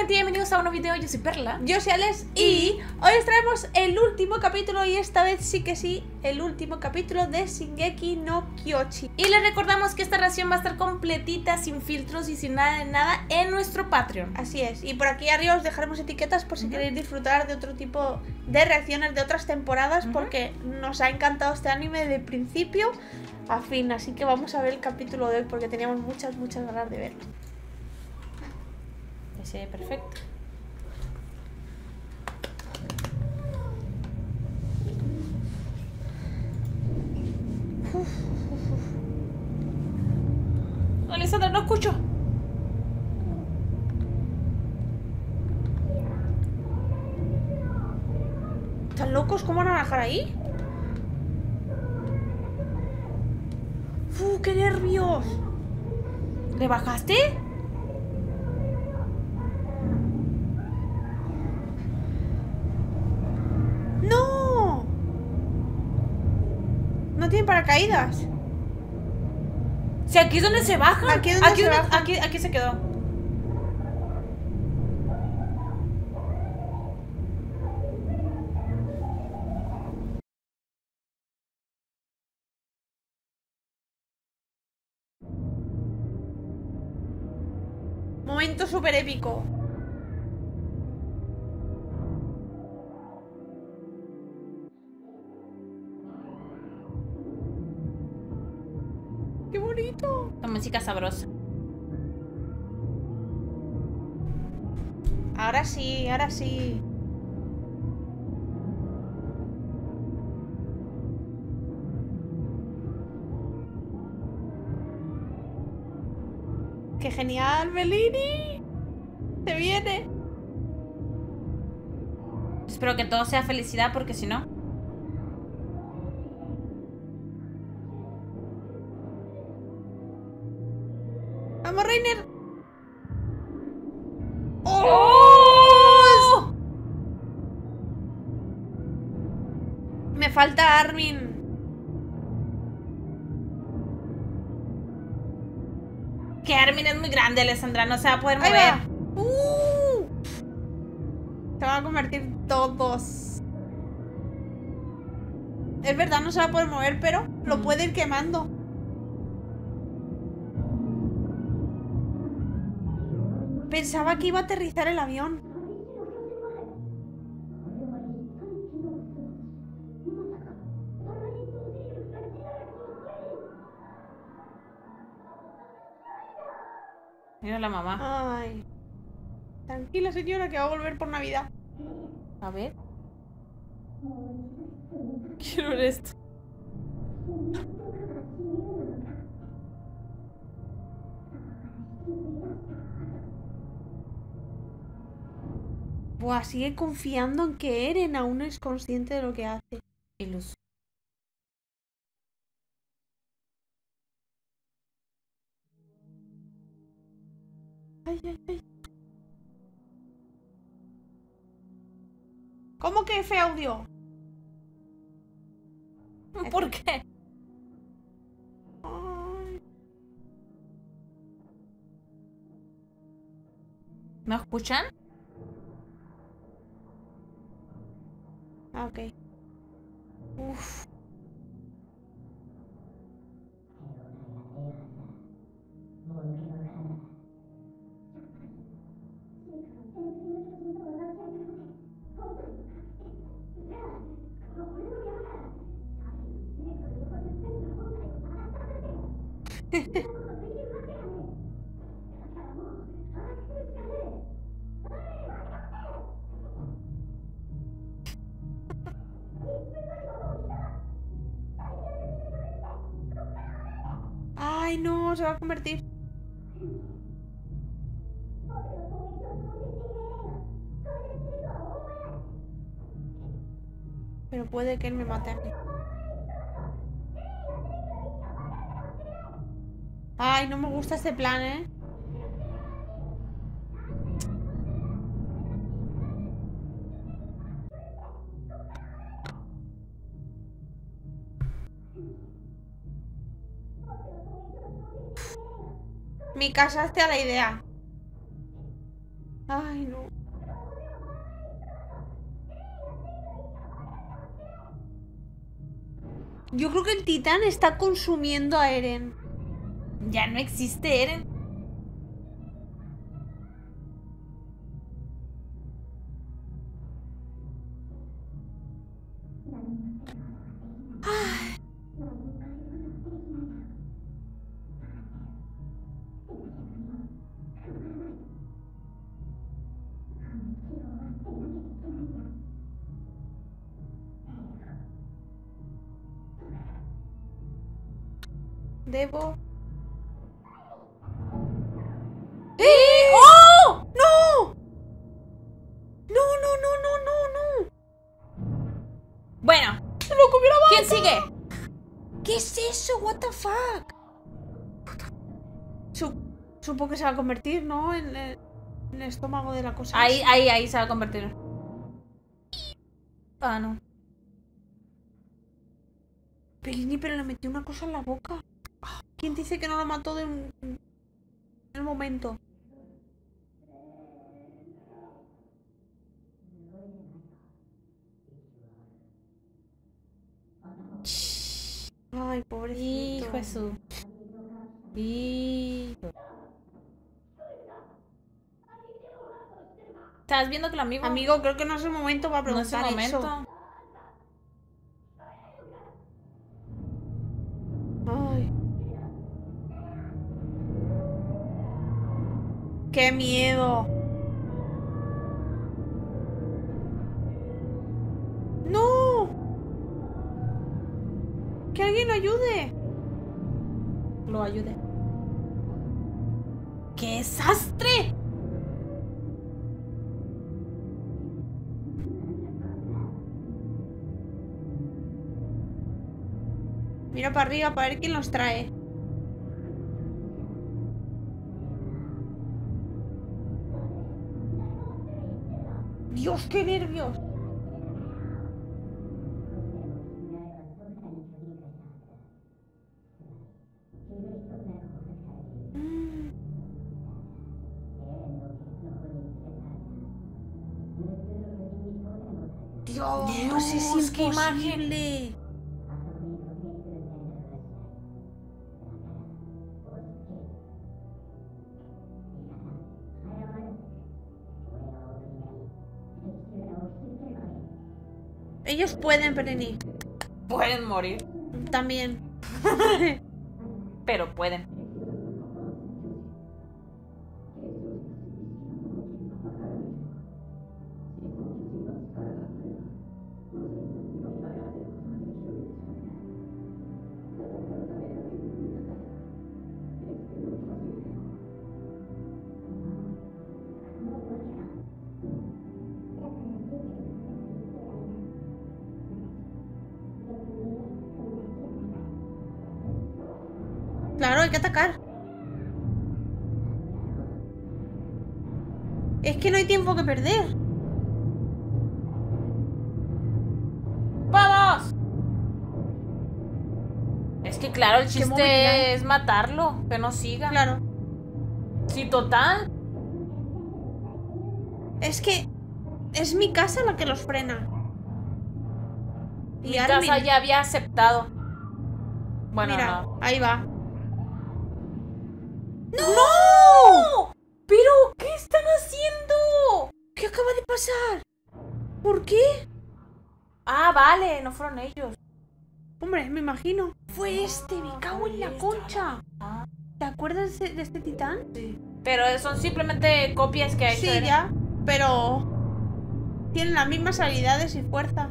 gente, bienvenidos a un nuevo video. Yo soy Perla. Yo soy Aless. Y hoy os traemos el último capítulo, y esta vez sí que sí, el último capítulo de Shingeki no Kyojin. Y les recordamos que esta reacción va a estar completita, sin filtros y sin nada de nada, en nuestro Patreon. Así es, y por aquí arriba os dejaremos etiquetas por si queréis disfrutar de otro tipo de reacciones de otras temporadas, porque nos ha encantado este anime de principio a fin. Así que vamos a ver el capítulo de hoy, porque teníamos muchas ganas de verlo. Ese, perfecto. Alessandra, no escucho. ¿Están locos? ¿Cómo van a bajar ahí? ¡Qué nervios! ¿Le bajaste? Tienen paracaídas. Si aquí es donde se baja. Aquí se quedó. Momento súper épico. ¡Qué bonito! La música sabrosa. Ahora sí, ahora sí. ¡Qué genial, Bellini! ¡Se viene! Espero que todo sea felicidad, porque si no... ¡Vamos, Reiner! ¡Oh! Me falta Armin. Que Armin es muy grande, Alessandra. No se va a poder mover. Ahí va. Se van a convertir todos. Es verdad, no se va a poder mover, pero lo puede ir quemando. Pensaba que iba a aterrizar el avión. Mira la mamá. Ay. Tranquila, señora, que va a volver por Navidad. A ver. Quiero ver esto. Buah, sigue confiando en que Eren aún es consciente de lo que hace. Ilusión. Ay, ay, ay. ¿Cómo que F audio? ¿Por qué? Ay. ¿Me escuchan? Ah, ok. Uff. Ay, no, se va a convertir. Pero puede que él me mate. Ay, no me gusta este plan, ¿eh? Mikasa, hazte a la idea. Ay, no. Yo creo que el titán está consumiendo a Eren. Ya no existe Eren. Debo... ¡Oh! ¡No! ¡No, no, no, no, no, no! Bueno. ¡Se lo comió la vaca! ¿Quién sigue? ¿Qué es eso? What the fuck? Supongo que se va a convertir, ¿no? En el estómago de la cosa. Ahí se va a convertir. Ah, no. Pelini, pero le metió una cosa en la boca. ¿Quién dice que no lo mató de un momento? Ay, pobrecito. Hijo Jesús. Hijo. ¿Estás viendo que el amigo? Amigo, creo que no es el momento para preguntar eso. No es el momento. ¡Qué miedo! ¡No! ¡Que alguien lo ayude! Lo ayude. ¡Qué desastre! Mira para arriba para ver quién los trae. Dios, qué nervios. Dios, es que imagínle. Ellos pueden venir. Pueden morir. También. Pero pueden. Claro, hay que atacar. Es que no hay tiempo que perder. ¡Vamos! Es que claro, el chiste es matarlo, que no siga. Claro. Sí, total. Es que es Mikasa la que los frena. Y Mikasa ya había aceptado. Bueno, mira, no. Ahí va. ¡No! ¡No! ¿Pero qué están haciendo? ¿Qué acaba de pasar? ¿Por qué? Ah, vale, no fueron ellos. Hombre, me imagino. Fue este, me cago en la concha. ¿Te acuerdas de este titán? Sí. Pero son simplemente copias que ha hecho. Sí, ya, pero tienen las mismas habilidades y fuerza.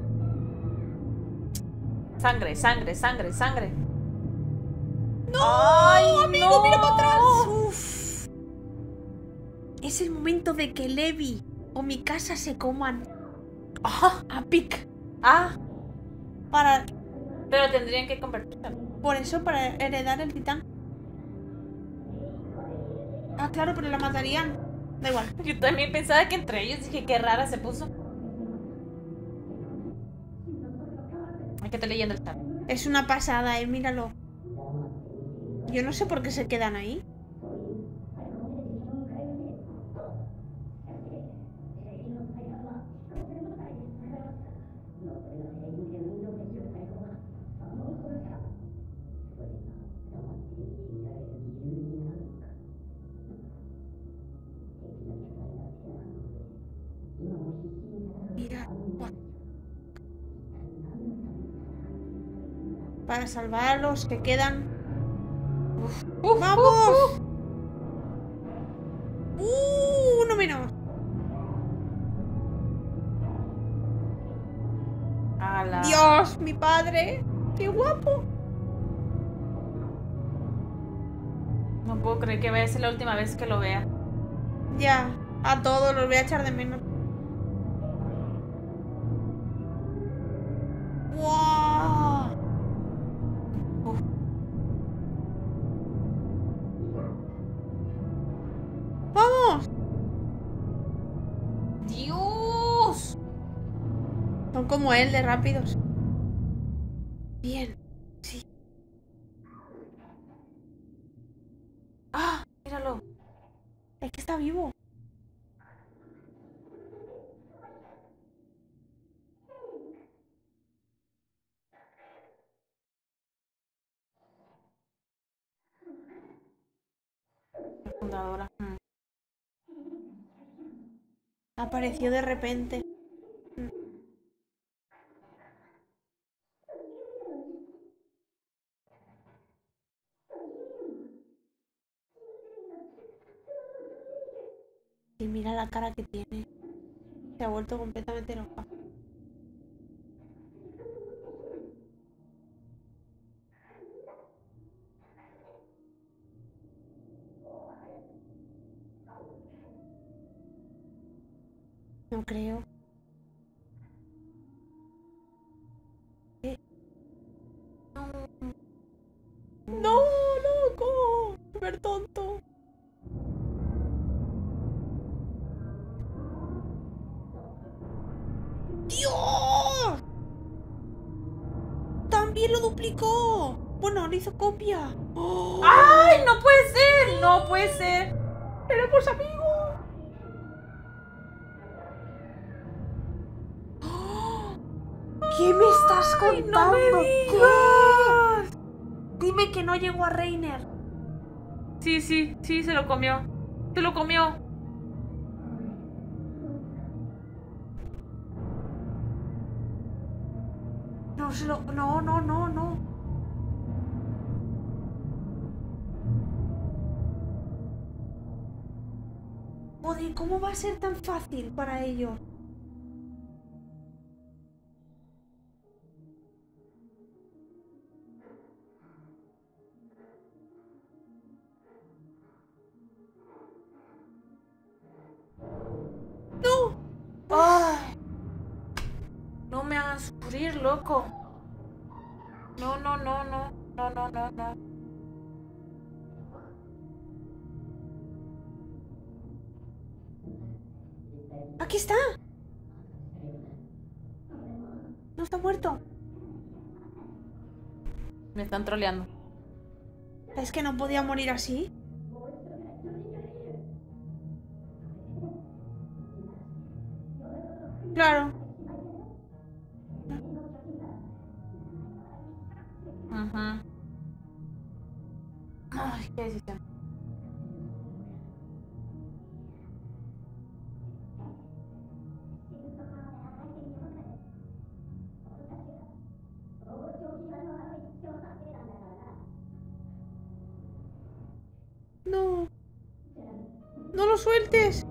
Sangre, sangre, sangre, sangre. ¡No! Ay, amigo, no. Mira para atrás. Uf. Es el momento de que Levi o Mikasa se coman a Pieck. Pero tendrían que convertirse. Por eso, para heredar el titán. Ah, claro, pero la matarían. Da igual. Yo también pensaba que entre ellos. Dije, qué rara se puso. Hay que estar leyendo el chat. Es una pasada, míralo. Yo no sé por qué se quedan ahí. para salvar a los que quedan. ¡Vamos! ¡Uno menos! ¡Ala! ¡Dios, mi padre! ¡Qué guapo! No puedo creer que vaya a ser la última vez que lo vea. Ya, a todos los voy a echar de menos. ¡Wow! ¡Vamos! ¡Dios! Son como él de rápidos. Bien, sí. ¡Ah! Míralo. Es que está vivo. Fundadora. Apareció de repente. Y mira la cara que tiene. Se ha vuelto completamente loca. No creo. No, loco. Súper tonto. ¡Dios! También lo duplicó. Bueno, le hizo copia. ¡Oh! ¡Ay, no puede ser! No puede ser. ¡Tenemos amigos! ¿Qué me estás contando? ¡Ay, no me digas! Dime que no llegó a Reiner. Sí, sí, sí, se lo comió. Se lo comió. No, se lo... No, no, no, no. Joder, ¿cómo va a ser tan fácil para ellos? Loco. No, no, no, no. No, no, no, no. Aquí está. No está muerto. Me están troleando. Es que no podía morir así. Claro. Ajá. Ay, qué decisión. No. No lo sueltes.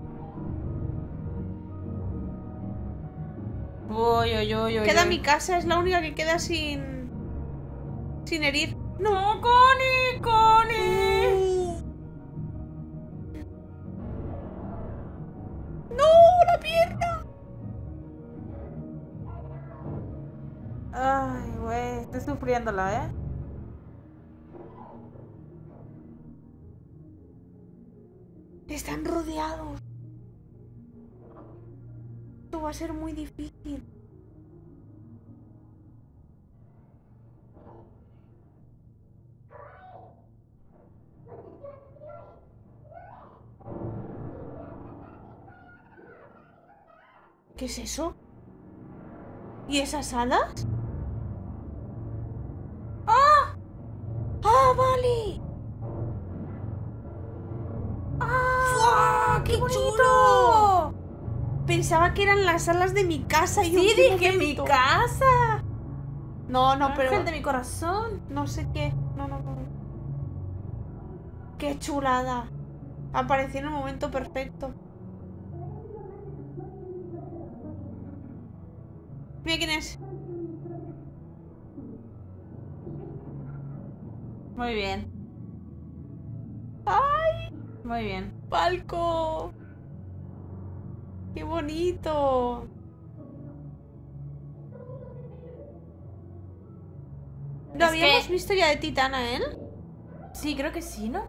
Uy, uy, uy, uy. Queda mi casa, es la única que queda sin... Sin herir. No, Connie, Connie. No, la pierna. Ay, güey, estoy sufriéndola, ¿eh? Están rodeados. Esto va a ser muy difícil. ¿Qué es eso? ¿Y esas alas? ¡Ah! ¡Ah, vale! ¡Ah! ¡Fua! ¡Qué bonito! Chulo! Pensaba que eran las alas de mi casa. Sí, dije mi casa. No, no, pero... Ángel de mi corazón. No sé qué. No. ¡Qué chulada! Apareció en el momento perfecto. Mira quién es. Muy bien. ¡Ay! Muy bien. ¡Falco! ¡Qué bonito! ¿Lo habíamos visto ya de Titana, él? Sí, creo que sí, ¿no?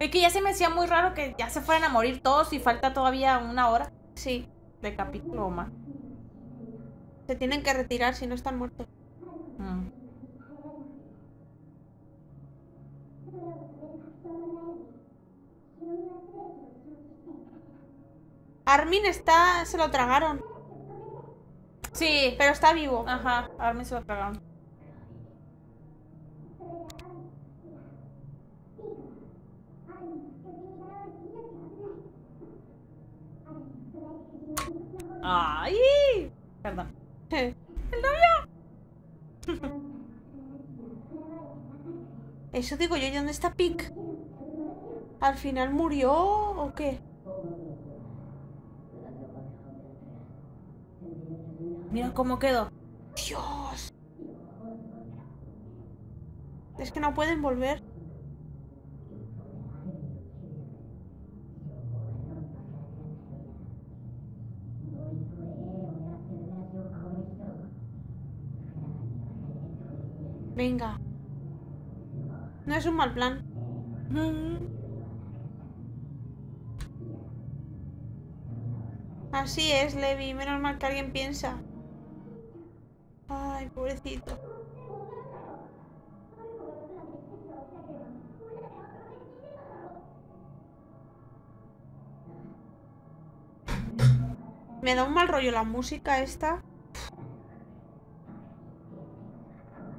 Es que ya se me hacía muy raro que ya se fueran a morir todos y falta todavía una hora. Sí. De capítulo o más. Se tienen que retirar si no están muertos. Armin está... se lo tragaron. Sí. Pero está vivo. Ajá, Armin se lo tragaron. ¡Ay! Perdón. ¿El novio? Eso digo yo, ¿y dónde está Pieck? ¿Al final murió o qué? Mira cómo quedó. ¡Dios! Es que no pueden volver. Venga. No es un mal plan. Así es, Levi. Menos mal que alguien piensa. Ay, pobrecito. Me da un mal rollo la música esta.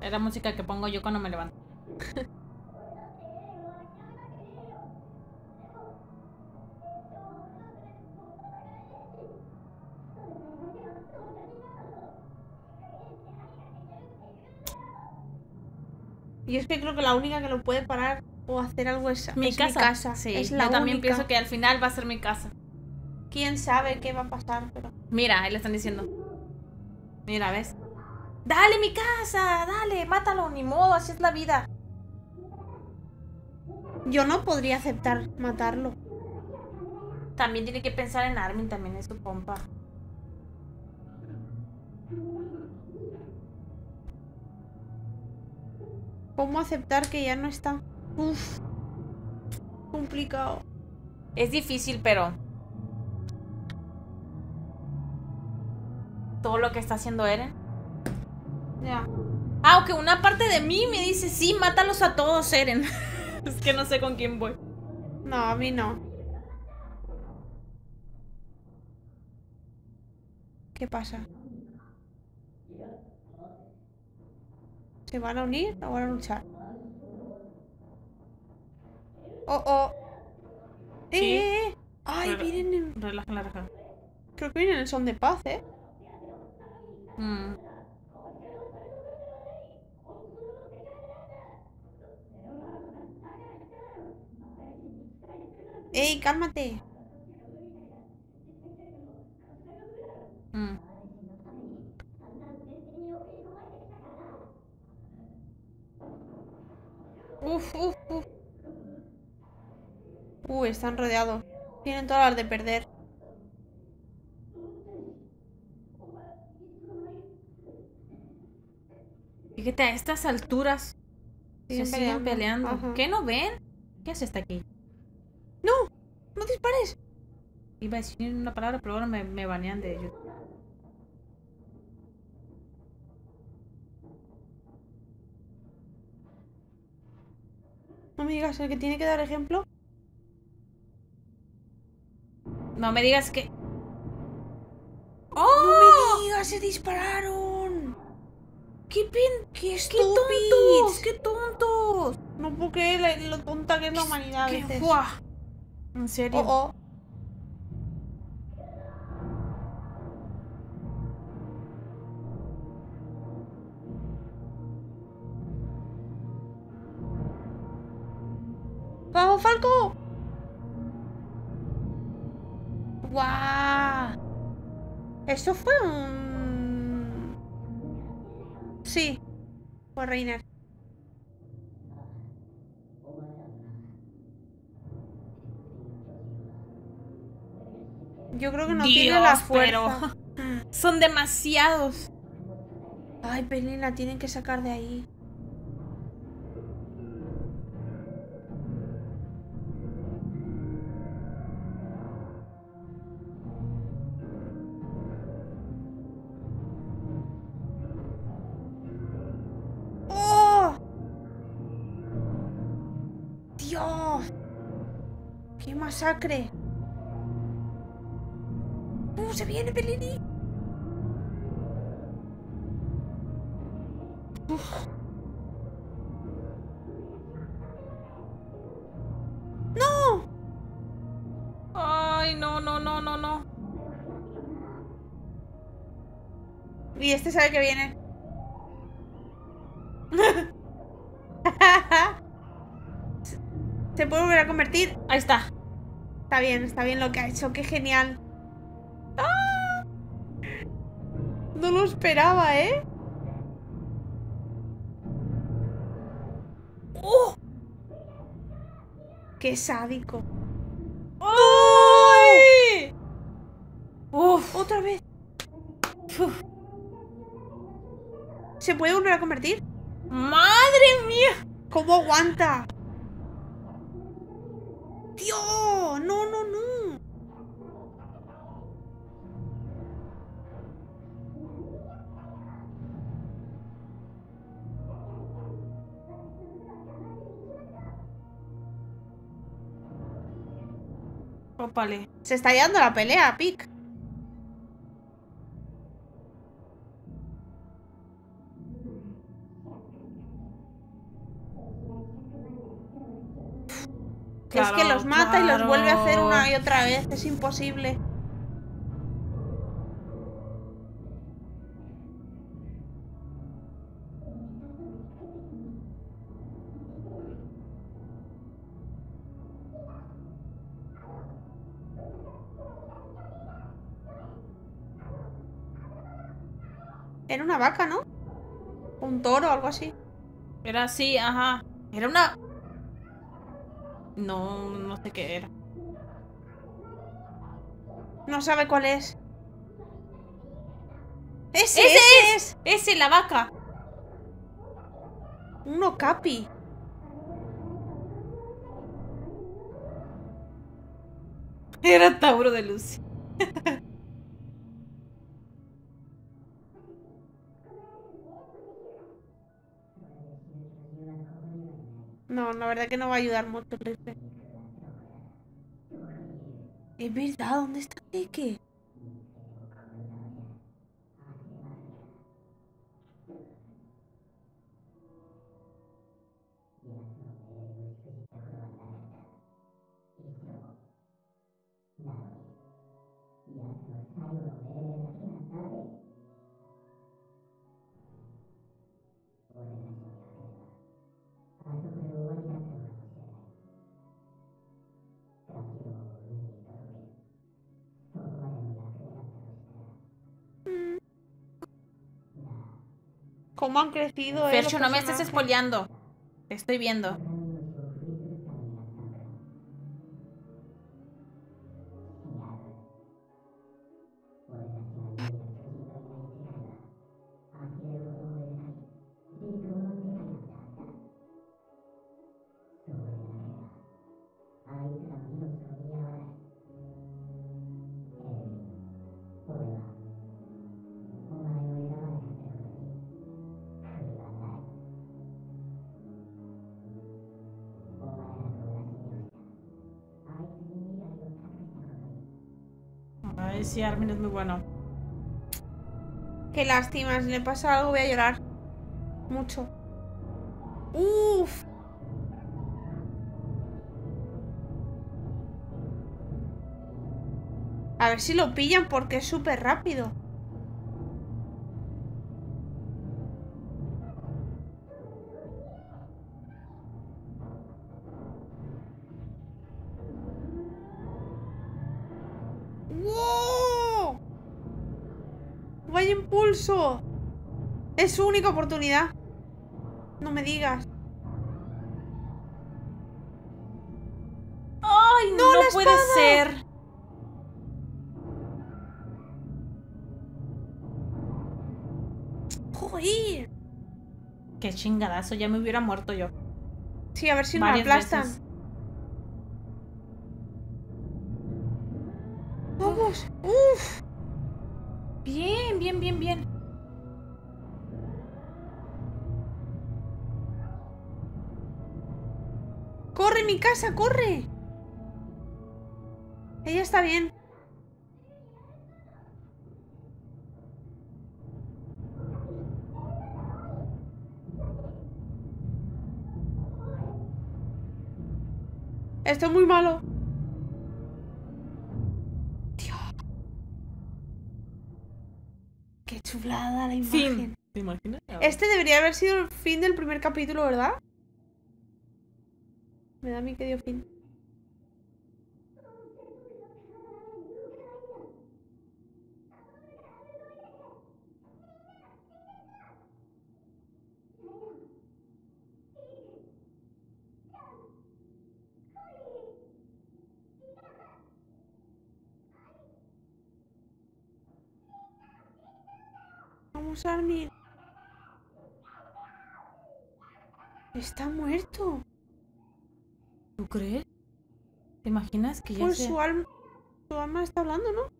Es la música que pongo yo cuando me levanto. Y es que creo que la única que lo puede parar o hacer algo es Mikasa. Sí, es la única. Yo también pienso que al final va a ser Mikasa. Quién sabe qué va a pasar, pero... Mira, ahí le están diciendo. Mira, ¿ves? ¡Dale, Mikasa! ¡Dale! ¡Mátalo! Ni modo, así es la vida. Yo no podría aceptar matarlo. También tiene que pensar en Armin, también es tu compa. ¿Cómo aceptar que ya no está? Uf, complicado. Es difícil, pero... todo lo que está haciendo Eren. Ya. Ah, aunque una parte de mí me dice, sí, mátalos a todos, Eren. Es que no sé con quién voy. No, a mí no. ¿Qué pasa? ¿Se van a unir o van a luchar? ¡Oh, oh! ¡Eh, sí. ¡Ay, vienen en... relajan la raja! Creo que vienen en son de paz, ¿eh? ¡Ey, cálmate! Uf. Uy, están rodeados. Tienen todas las de perder. Fíjate, a estas alturas se siguen peleando. Ajá. ¿Qué no ven? ¿Qué hace hasta aquí? ¡No! ¡No dispares! Iba a decir una palabra, pero ahora me banean de ello. No me digas el que tiene que dar ejemplo. No me digas que... ¡Oh! ¡No me digas! ¡Se dispararon! ¡Qué pin! ¡Qué estúpidos! ¡Qué tontos! No puedo creer lo tonta que es la humanidad a veces. ¿En serio? Oh, oh. ¡Vamos, Falco! ¡Guau! Eso fue un... Sí. Por Reiner. Yo creo que no tiene la fuerza. Pero... Son demasiados. Ay, Pelín, la tienen que sacar de ahí. ¡Oh! ¡Dios! ¡Qué masacre! ¡Se viene, Pelini! ¡No! ¡Ay, no, no, no, no, no! Y este sabe que viene. ¿Se puede volver a convertir? Ahí está. Está bien lo que ha hecho, qué genial. No lo esperaba, ¿eh? ¡Oh! ¡Qué sádico! ¡Ay! ¡Uf! ¡Otra vez! Uf. ¿Se puede volver a convertir? ¡Madre mía! ¿Cómo aguanta? ¡Dios! ¡No, no, no! Vale. Se está llevando la pelea, Pieck. Claro, es que los mata y los vuelve a hacer una y otra vez. Es imposible. Era una vaca, ¿no? Un toro o algo así. Era así, ajá. Era una... No, no sé qué era. No sabe cuál es. ¡Ese, ese es! ¡Ese, la vaca! Un okapi. Era Tauro de Luz. No, la verdad que no va a ayudar mucho el rifle. Es verdad, ¿dónde está Pieck? ¿Cómo han crecido? Fercho, no me estés espoleando. Te estoy viendo. Sí, Armin es muy bueno. Qué lástima, si le pasa algo voy a llorar. Mucho. ¡Uf! A ver si lo pillan porque es súper rápido. hay impulso. Es su única oportunidad. No me digas. ¡Ay, no, no puede ser! ¡Joder! ¡Qué chingadazo! Ya me hubiera muerto yo. Sí, a ver si nos aplastan. ¡Vamos! ¡Uf! Bien, bien, bien, bien. ¡Corre, Mikasa! ¡Corre! Ella está bien. Esto es muy malo. Dios. Qué chulada la imagen. Fin. ¿Te imaginas? Este debería haber sido el fin del primer capítulo, ¿verdad? Me da a mí que dio fin. Armin está muerto. ¿Tú crees? ¿Te imaginas que ya pues sea? Su alma está hablando, ¿no?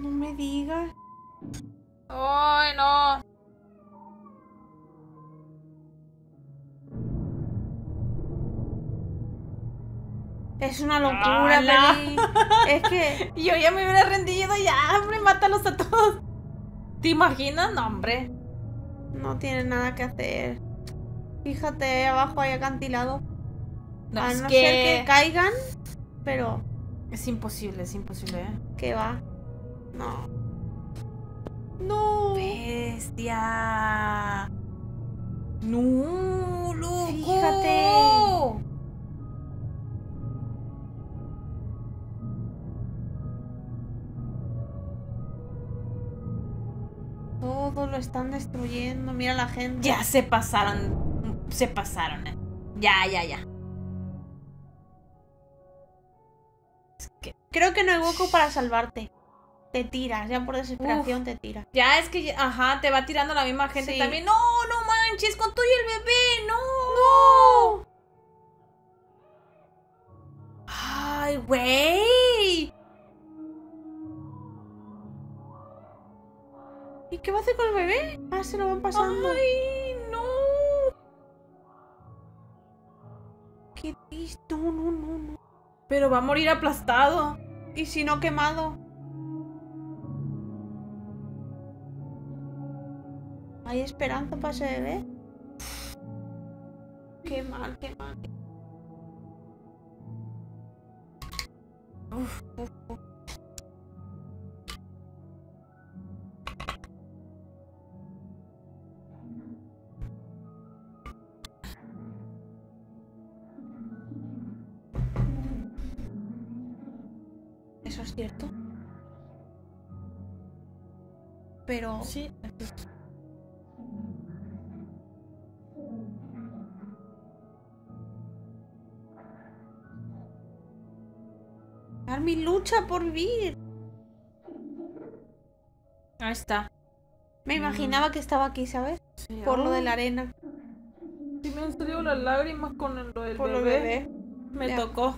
No me digas. ¡Ay, no! Es una locura, Peli. Es que yo ya me hubiera rendido. Ya, hombre, mátalos a todos. ¿Te imaginas? No, hombre. No tiene nada que hacer. Fíjate, abajo hay acantilado. No, a no ser que caigan, pero... es imposible, ¿eh? ¿Qué va? No. No. Bestia. No, loco. Fíjate. Todo lo están destruyendo. Mira la gente. Ya se pasaron. Se pasaron, eh. Ya. Es que... creo que no hay hueco para salvarte. Te tiras, ya por desesperación. Uf, te tiras. Ya es que, ajá, te va tirando la misma gente, sí. También. No, no manches, con tú y el bebé, no. No. Ay, güey. ¿Y qué va a hacer con el bebé? Ah, se lo van pasando. Ay, no. Qué triste, no. Pero va a morir aplastado. Y si no, quemado. ¿Hay esperanza para ese bebé? Qué mal, qué mal. Uf. Eso es cierto. Pero... sí, aquí. Mi lucha por vivir. Ahí está. Me imaginaba que estaba aquí, ¿sabes? Sí, por lo de la arena. Sí, me han salido las lágrimas con lo del por bebé. Me ya. Tocó.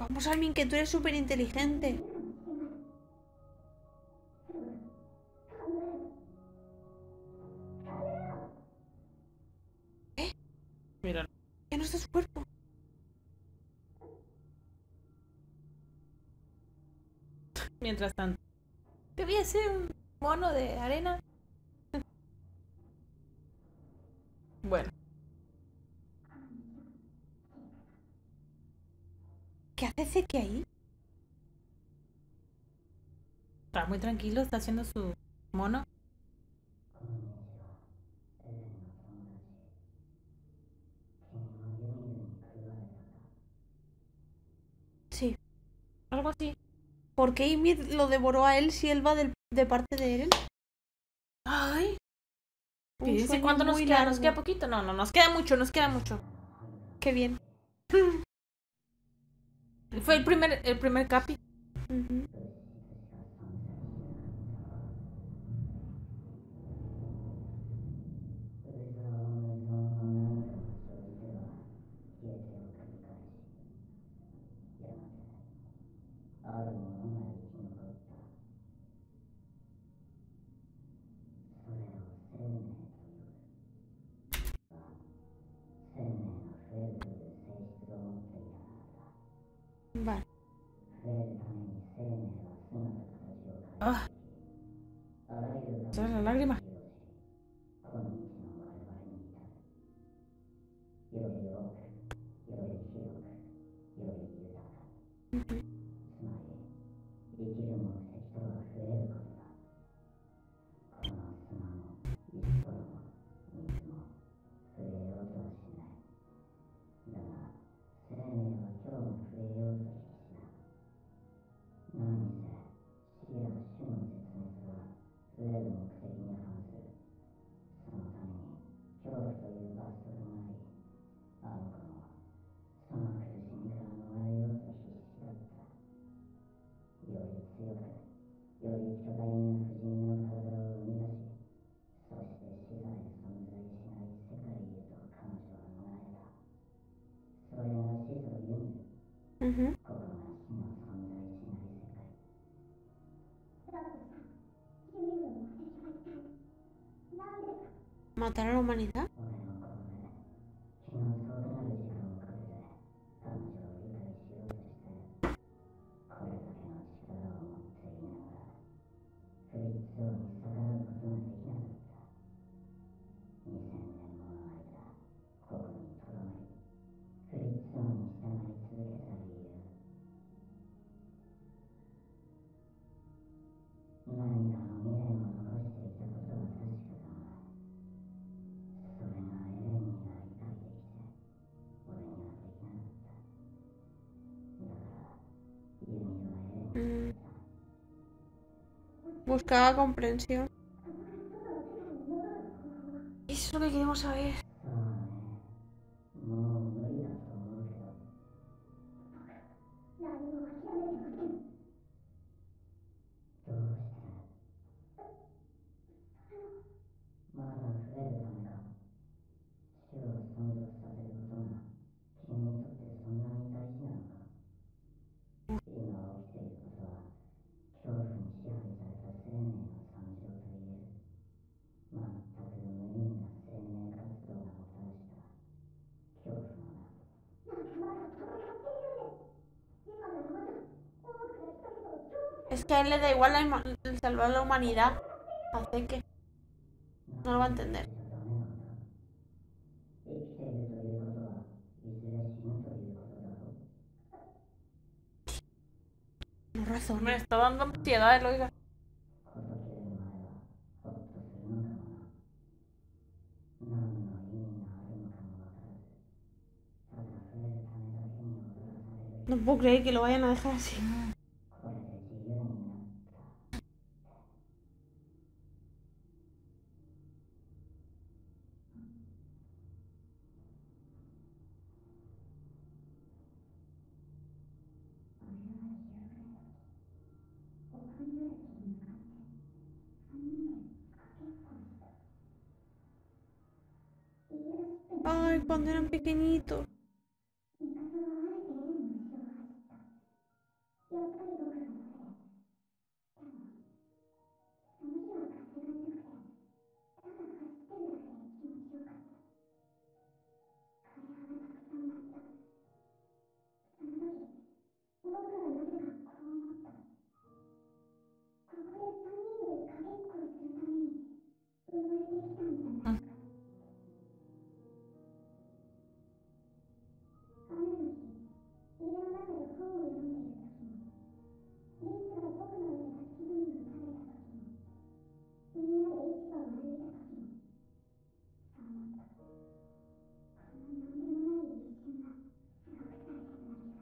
Vamos, Armin, que tú eres súper inteligente. Mira. Ya no está su cuerpo. Mientras tanto. Debía ser un mono de arena. Bueno. ¿Qué hace ese que ahí? Está muy tranquilo, está haciendo su mono. Sí, algo así. ¿Por qué Ymir lo devoró a él si él va de parte de Eren? Ay. Dice cuánto nos queda, nos queda poquito. No, no, nos queda mucho, nos queda mucho. Qué bien. Fue el primer capi. Uh-huh. Vale. Ah. ¿Sale la lágrima? Uh-huh. ¿Matar a la humanidad? Buscaba comprensión. Eso es lo que queremos saber. Es que a él le da igual salvar a la humanidad, así que no lo va a entender. No razón. Me está dando ansiedad el oiga. No puedo creer que lo vayan a dejar así. Ay, cuando eran pequeñitos.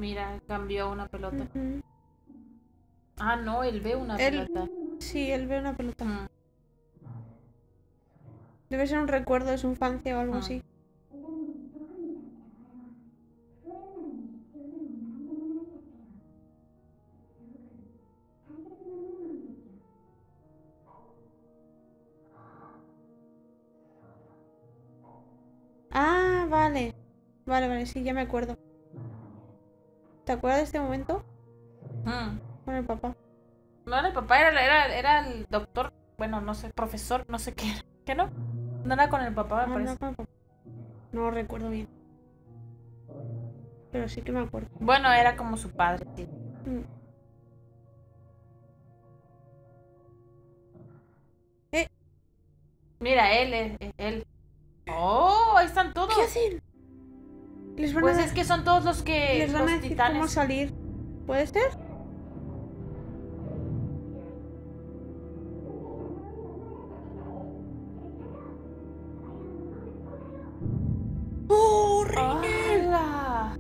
Mira, cambió una pelota. Uh-huh. Ah, no, él ve una pelota. Sí, él ve una pelota. Debe ser un recuerdo de su infancia o algo así. Ah, vale. Vale, vale, sí, ya me acuerdo. ¿Te acuerdas de este momento? Con el papá. No, el papá era el doctor, bueno, no sé, profesor, no sé qué era. ¿Qué no? No era con el papá, me parece. No lo recuerdo bien. Pero sí que me acuerdo. Bueno, era como su padre, sí. Mira, él. ¡Oh! Ahí están todos. ¿Qué hacen? ¿Les van pues a... es que son todos los que... les van los a decir titanes. Cómo salir. ¿Puede ser? ¡Oh, Reiner! ¡Hala!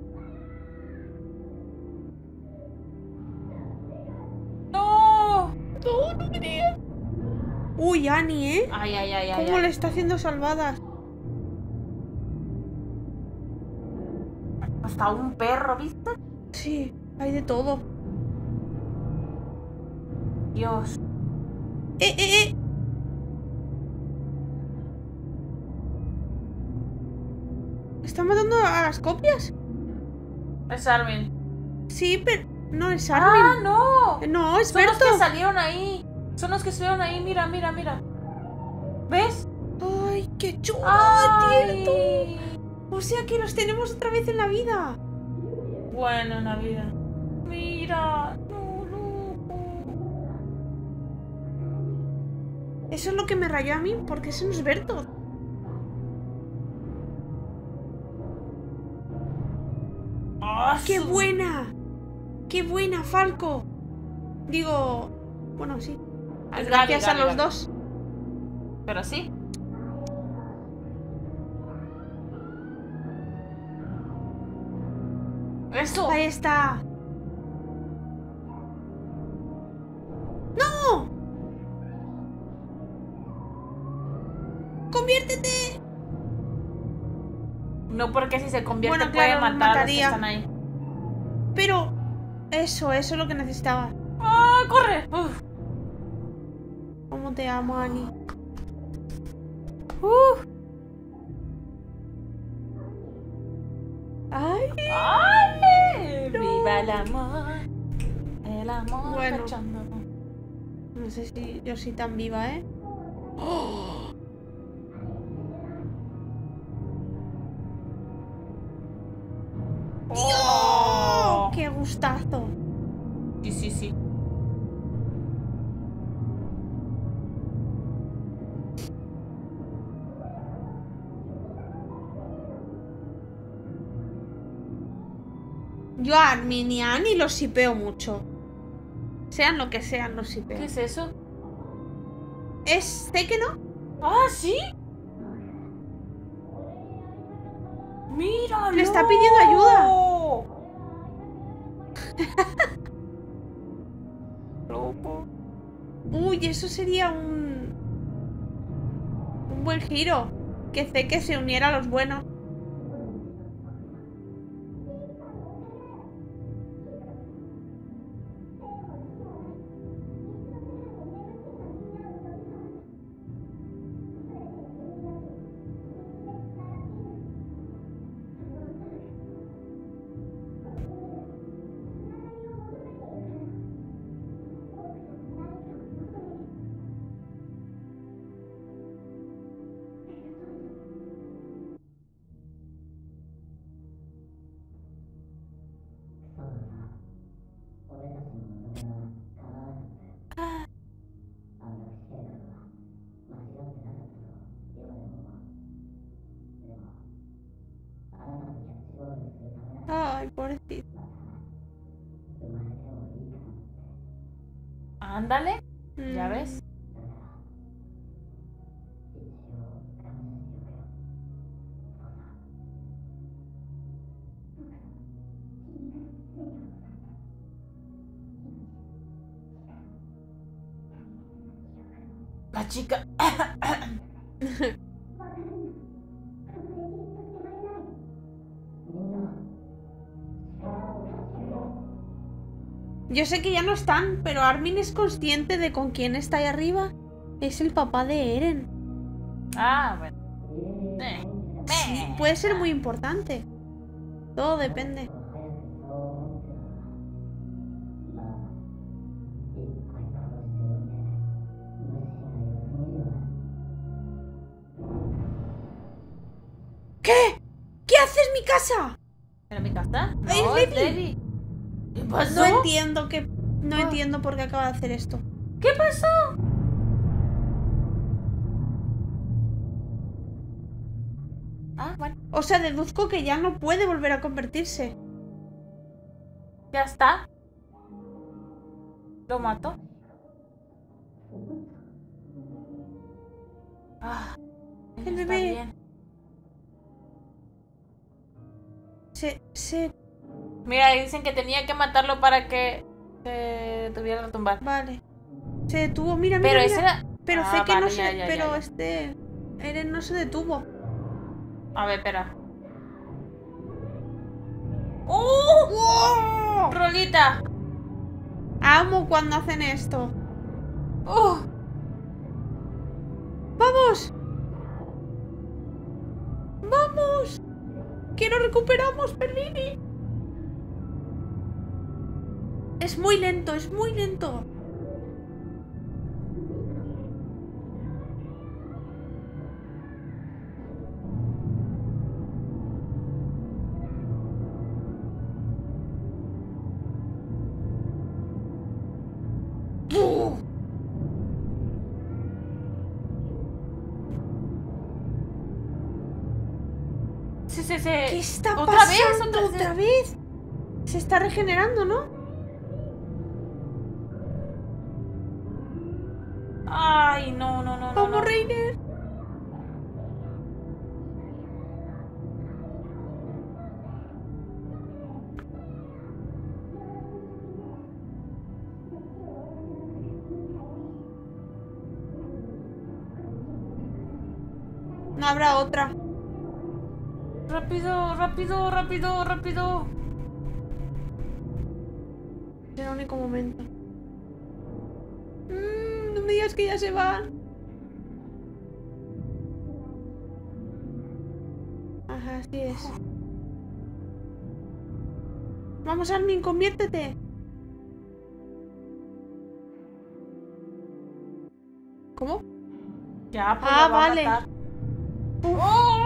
¡No! ¡No, no quería! ¡Uy, Annie, eh! ¡Ay, ay, ay! ¿Cómo ay, le está haciendo salvadas? Hasta un perro, ¿viste? Sí, hay de todo. Dios. ¡Eh! ¿Están matando a las copias? Es Armin. Sí, pero... no, es Armin. ¡Ah, no! No, es Berto. Son los que salieron ahí. Son los que salieron ahí. Mira, mira, mira. ¿Ves? ¡Ay, qué chulo! ¡Ay! ¡Tierno! O sea que los tenemos otra vez en la vida. Bueno, en la vida. Mira, no. Eso es lo que me rayó a mí, porque ese no es Berto. ¡Awesome! ¡Qué buena! ¡Qué buena, Falco! Digo, bueno, sí. Es gracias a los dos. Pero sí. ¡Eso! ¡Ahí está! ¡No! ¡Conviértete! No, porque si se convierte bueno, puede claro, matar a los que están ahí. Pero... Eso es lo que necesitaba. ¡Ah, corre! Uf. ¿Cómo te amo, Annie? ¡Ay! ¡Ay! No. ¡Viva el amor! El amor. Bueno, cachando. No sé si yo soy tan viva, ¿eh? ¡Oh! ¡Dios! ¡Oh! ¡Qué gustazo! Sí. Yo a Armin y a Annie los sipeo mucho. Sean lo que sean, los sipeo. ¿Qué es eso? ¿Es Tekken, no? ¡Ah, sí! ¡Míralo! ¡Le está pidiendo ayuda! ¡Loco! Uy, eso sería un buen giro. Que Tekken se uniera a los buenos. Ándale, ya ves. La chica... Yo sé que ya no están, pero Armin es consciente de con quién está ahí arriba. Es el papá de Eren. Ah, bueno. Sí, puede ser muy importante. Todo depende. ¿Qué? ¿Qué haces, Mikasa? ¿Pero Mikasa? No, es Levi. ¿Qué pasó? No entiendo que... No entiendo por qué acaba de hacer esto. ¿Qué pasó? Ah, bueno. O sea, deduzco que ya no puede volver a convertirse. Ya está. Lo mató. Ah, el bebé. Está bien. Mira, dicen que tenía que matarlo para que se tuviera la tumba. Vale. Se detuvo, mira, mira. Pero mira. Ese era... Pero ah, sé que vale, no se... Pero ya. Eren no se detuvo. A ver, espera. ¡Oh! ¡Wow! ¡Rolita! Amo cuando hacen esto. ¡Oh! ¡Vamos! ¡Vamos! ¡Que nos recuperamos, Perlini! Es muy lento, es muy lento. Sí. ¿Qué está pasando? ¿Otra vez? Se está regenerando, ¿no? Ay, no. ¡Vamos, no. Reiner! No habrá otra. Rápido. Es el único momento. No me digas que ya se va. Ajá, así es. Vamos, Armin, conviértete. ¿Cómo? Ya, pues ah, vale. ¡Oh!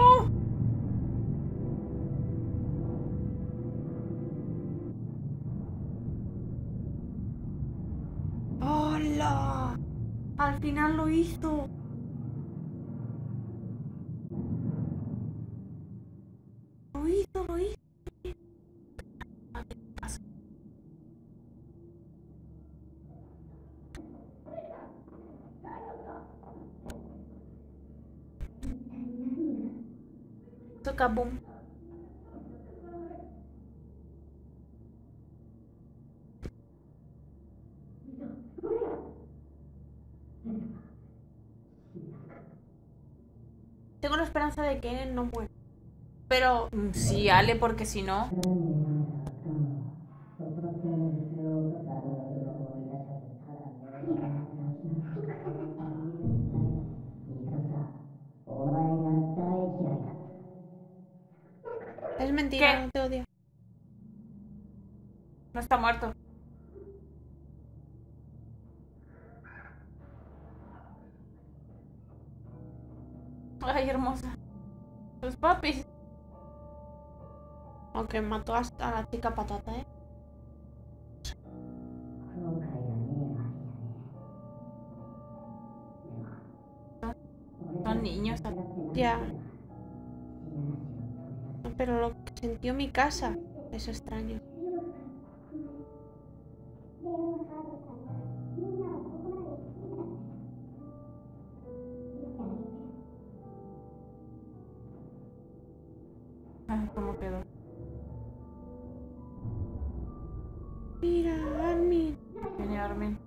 ¡Hola! Al final lo hizo. Lo hizo. Toca boom. Tengo la esperanza de que Eren no muera. Pero sí, Ale, porque si no... Es mentira, ¿qué? No te odio. No está muerto. Ay, hermosa. Los papis. Aunque mató hasta a la chica patata, ¿eh? Son niños. Ya. Pero lo que sintió Mikasa es extraño. ¿Cómo quedó? Mira, Armin. Viene Armin.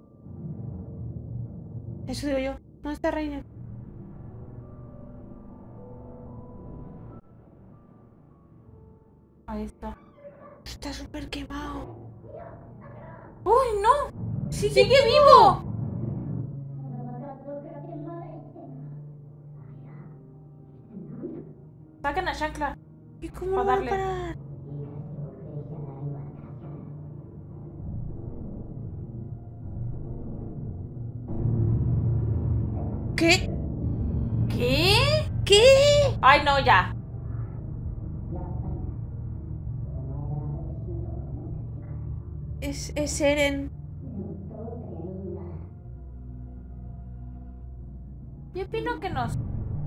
Eso digo yo. ¿Dónde está Reiner? Ahí está. Está súper quemado. ¡Uy, no! ¡Sigue vivo! Sacan la chancla. ¿Y cómo va a darle? ¿Qué? ¿Qué? ¿Qué? Ay, no, ya. Es Eren. Yo opino que nos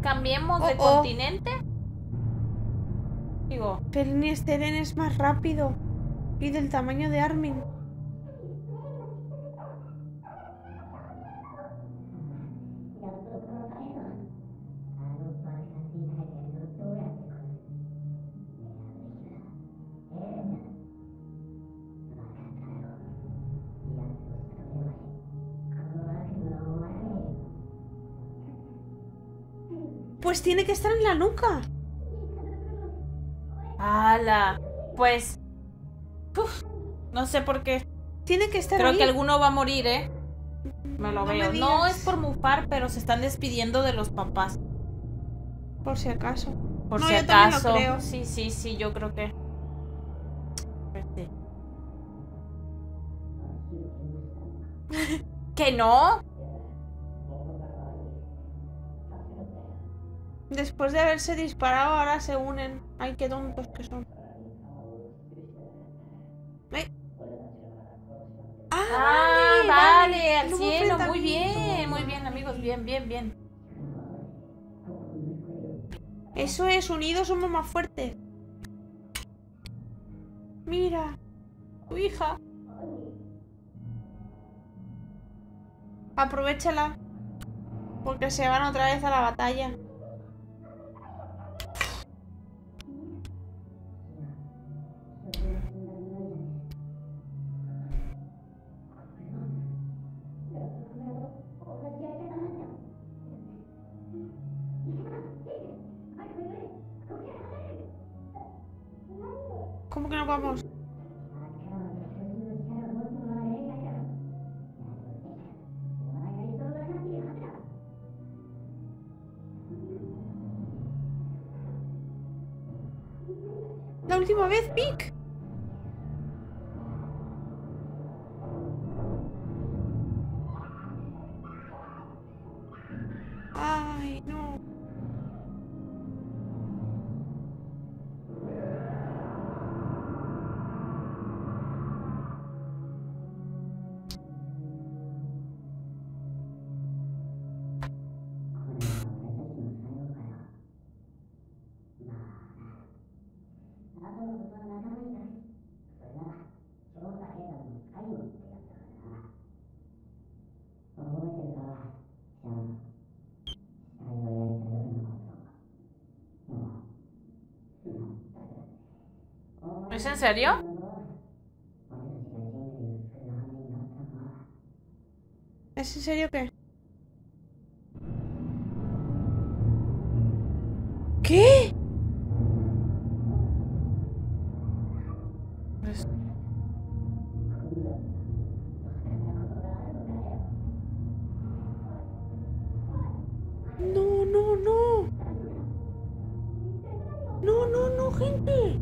cambiemos de continente. Digo. Pero ni este Eren es más rápido. Y del tamaño de Armin. Pues tiene que estar en la nuca. ¡Hala! Pues... Uf, no sé por qué. Tiene que estar ahí. Creo que alguno va a morir, ¿eh? Me lo veo. No es por mufar, pero se están despidiendo de los papás. Por si acaso. Por si acaso. Yo también lo creo. Sí, sí, sí, yo creo que... ¿Que no? Después de haberse disparado, ahora se unen. Ay, qué tontos que son. Ah, vale, al cielo. Muy bien, amigos. Bien, bien, bien. Eso es, unidos somos más fuertes. Mira, tu hija. Aprovechala. Porque se van otra vez a la batalla. ¿Cómo que no vamos? La última vez, Pieck. Ay, no. ¿Es en serio? ¿Es en serio qué? ¿Qué? No, no, no. No, no, no, gente.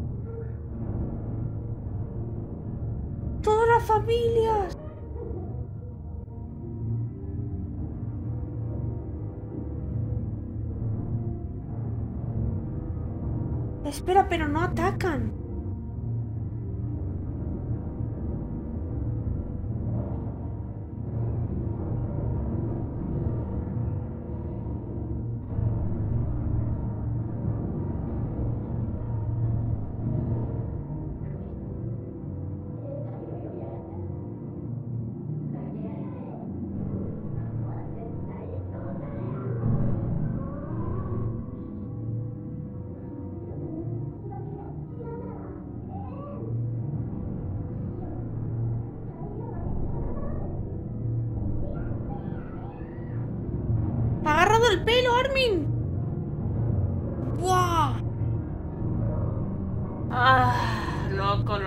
¡Todas las familias! Espera, pero no atacan. el pelo, Armin! ¡Buah! ¡Ah! Loco.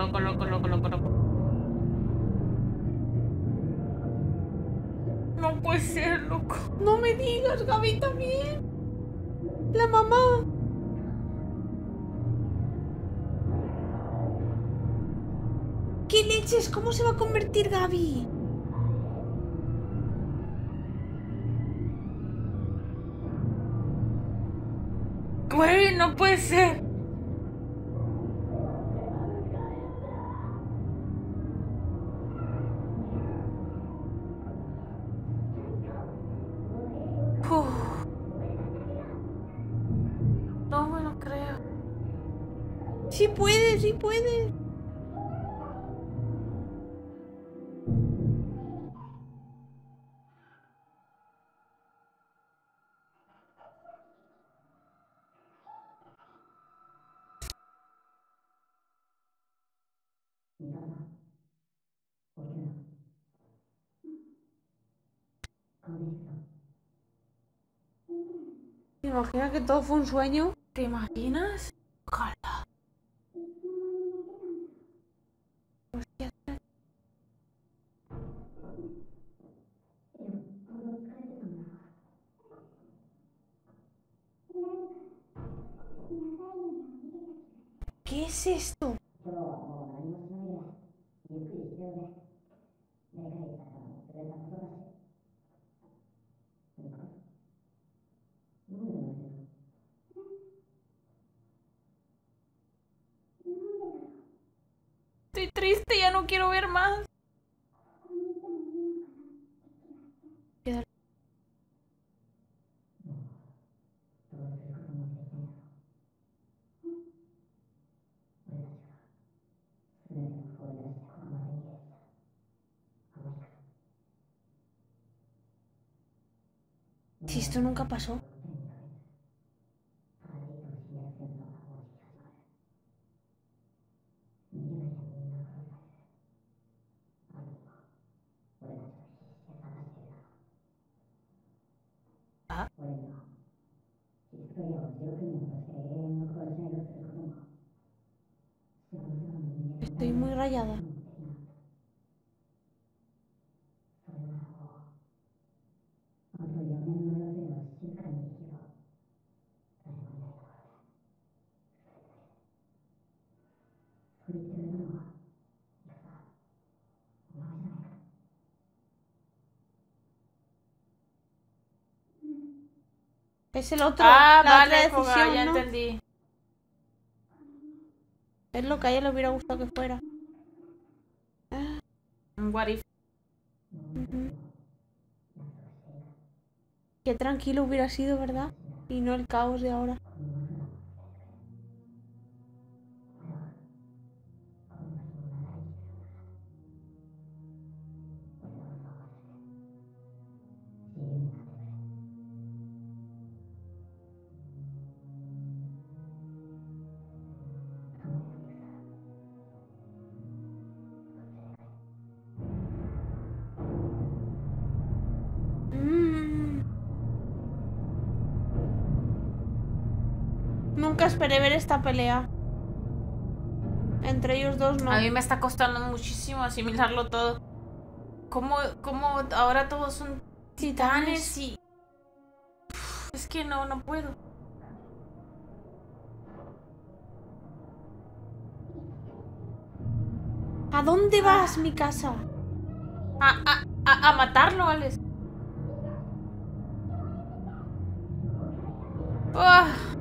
No puede ser, loco. No me digas, Gaby también. La mamá. ¿Qué leches? ¿Cómo se va a convertir Gaby? Güey, no puede ser. No me lo creo. Sí puede, sí puede. ¿Te imaginas que todo fue un sueño? ¿Te imaginas? Carla. ¿Qué es esto? Estoy triste, ya no quiero ver más. Si esto nunca pasó. ¿Ah? Estoy muy rayada. Es el otro. Ah, vale, decisión, ya entendí. Es lo que a ella le hubiera gustado que fuera. Un what if. Qué tranquilo hubiera sido, ¿verdad? Y no el caos de ahora. Nunca esperé ver esta pelea. Entre ellos dos no. A mí me está costando muchísimo asimilarlo todo. ¿Cómo ahora todos son titanes y...? Es que no puedo. ¿A dónde vas, Mikasa? A matarlo, Aless.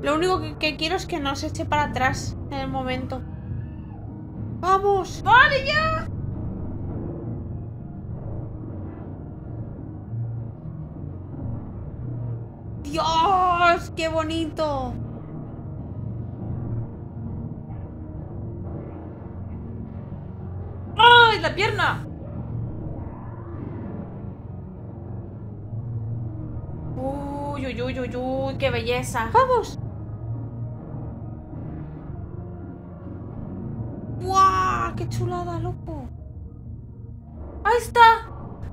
Lo único que quiero es que no se eche para atrás en el momento. ¡Vamos! ¡Vale, ya! ¡Dios! ¡Qué bonito! ¡Ay, la pierna! ¡Uy, uy, uy, uy, uy! ¡Qué belleza! ¡Vamos! ¡Qué chulada, loco! ¡Ahí está!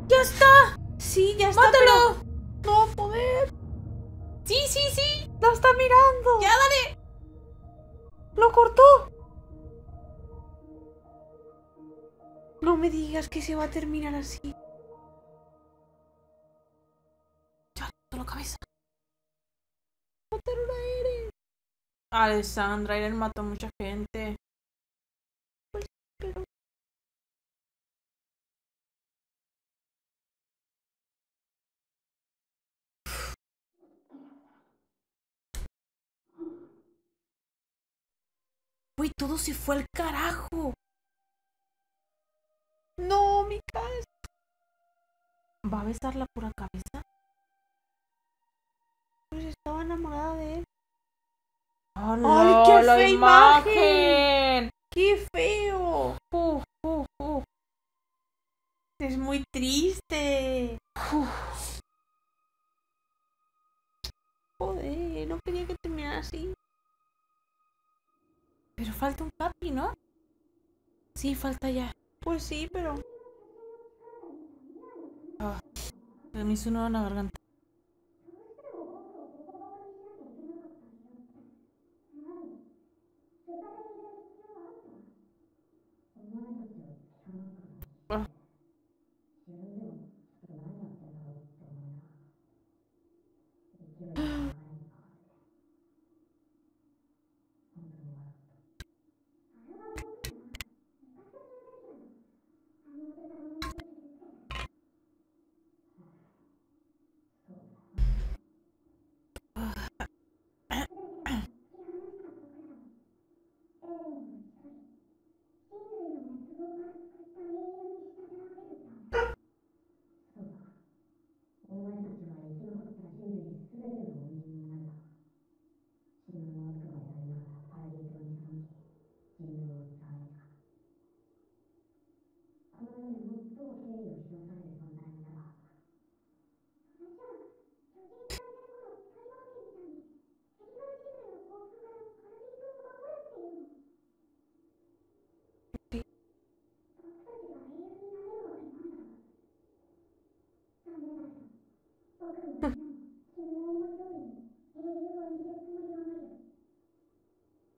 ¡Ya está! Sí, ya está. ¡Mátalo! Pero... ¡No, poder! Sí, sí, sí. La está mirando. Ya, dale. Lo cortó. No me digas que se va a terminar así. Ya, la cabeza. Mataron a Eren. Alessandra, Eren mató a mucha gente. Pues, pero... Güey, todo se fue al carajo. No, Mikasa. ¿Va a besar la pura cabeza? Pues estaba enamorada de él. ¡Oh, no! ¡Qué fea imagen! ¡Qué feo! Es muy triste. Joder, no quería que terminara así. Pero falta un papi, ¿no? Sí, falta ya. Pues sí, pero... Ah, me hizo un nudo en la garganta. Ah.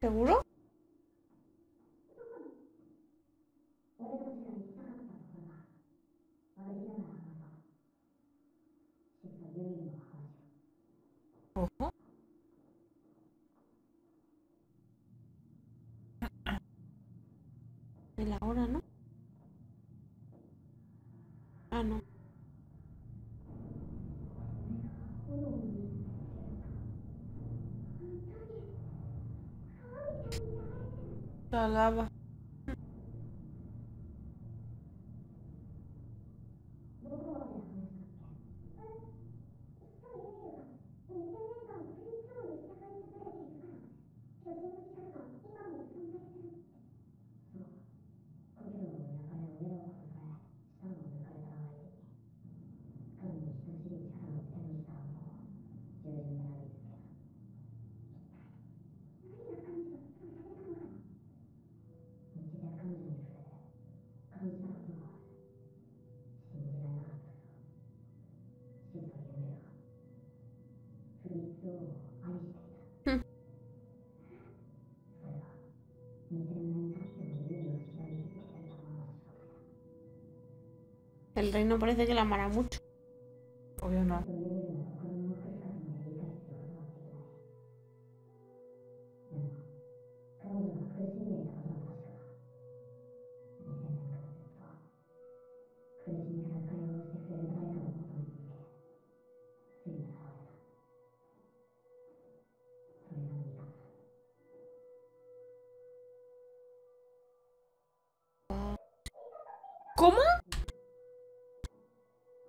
¿Seguro? ¿Ojo? De la hora, ¿no? Ah, no. La lava. El reino parece que la amará mucho. Obvio no. ¿Cómo?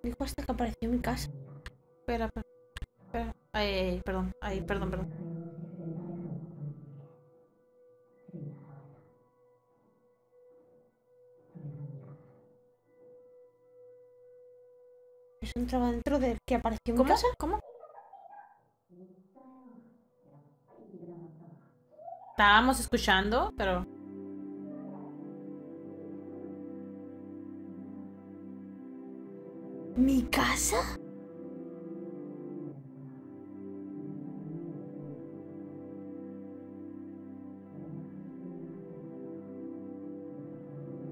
Dijo hasta que apareció en mi casa. Espera, espera, espera. Ay, perdón, ay, perdón, perdón. Eso entraba dentro de que apareció en mi casa. ¿Cómo? Estábamos escuchando, pero... ¿Mi casa?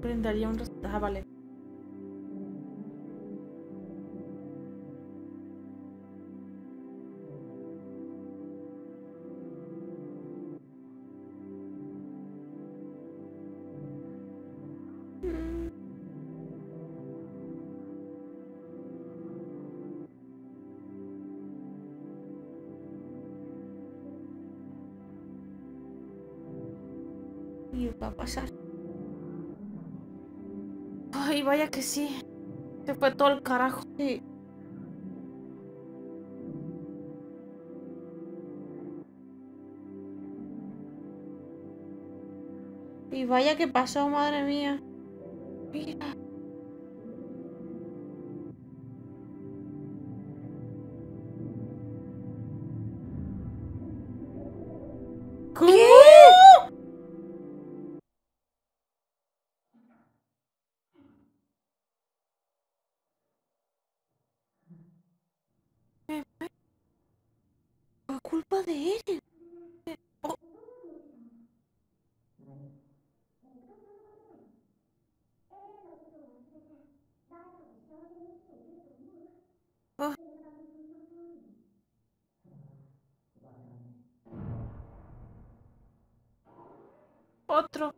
Prendería un... Ah, vale. Va a pasar. Ay, vaya que sí. Se fue todo el carajo. Sí. Y vaya que pasó, madre mía. Mira. Otro.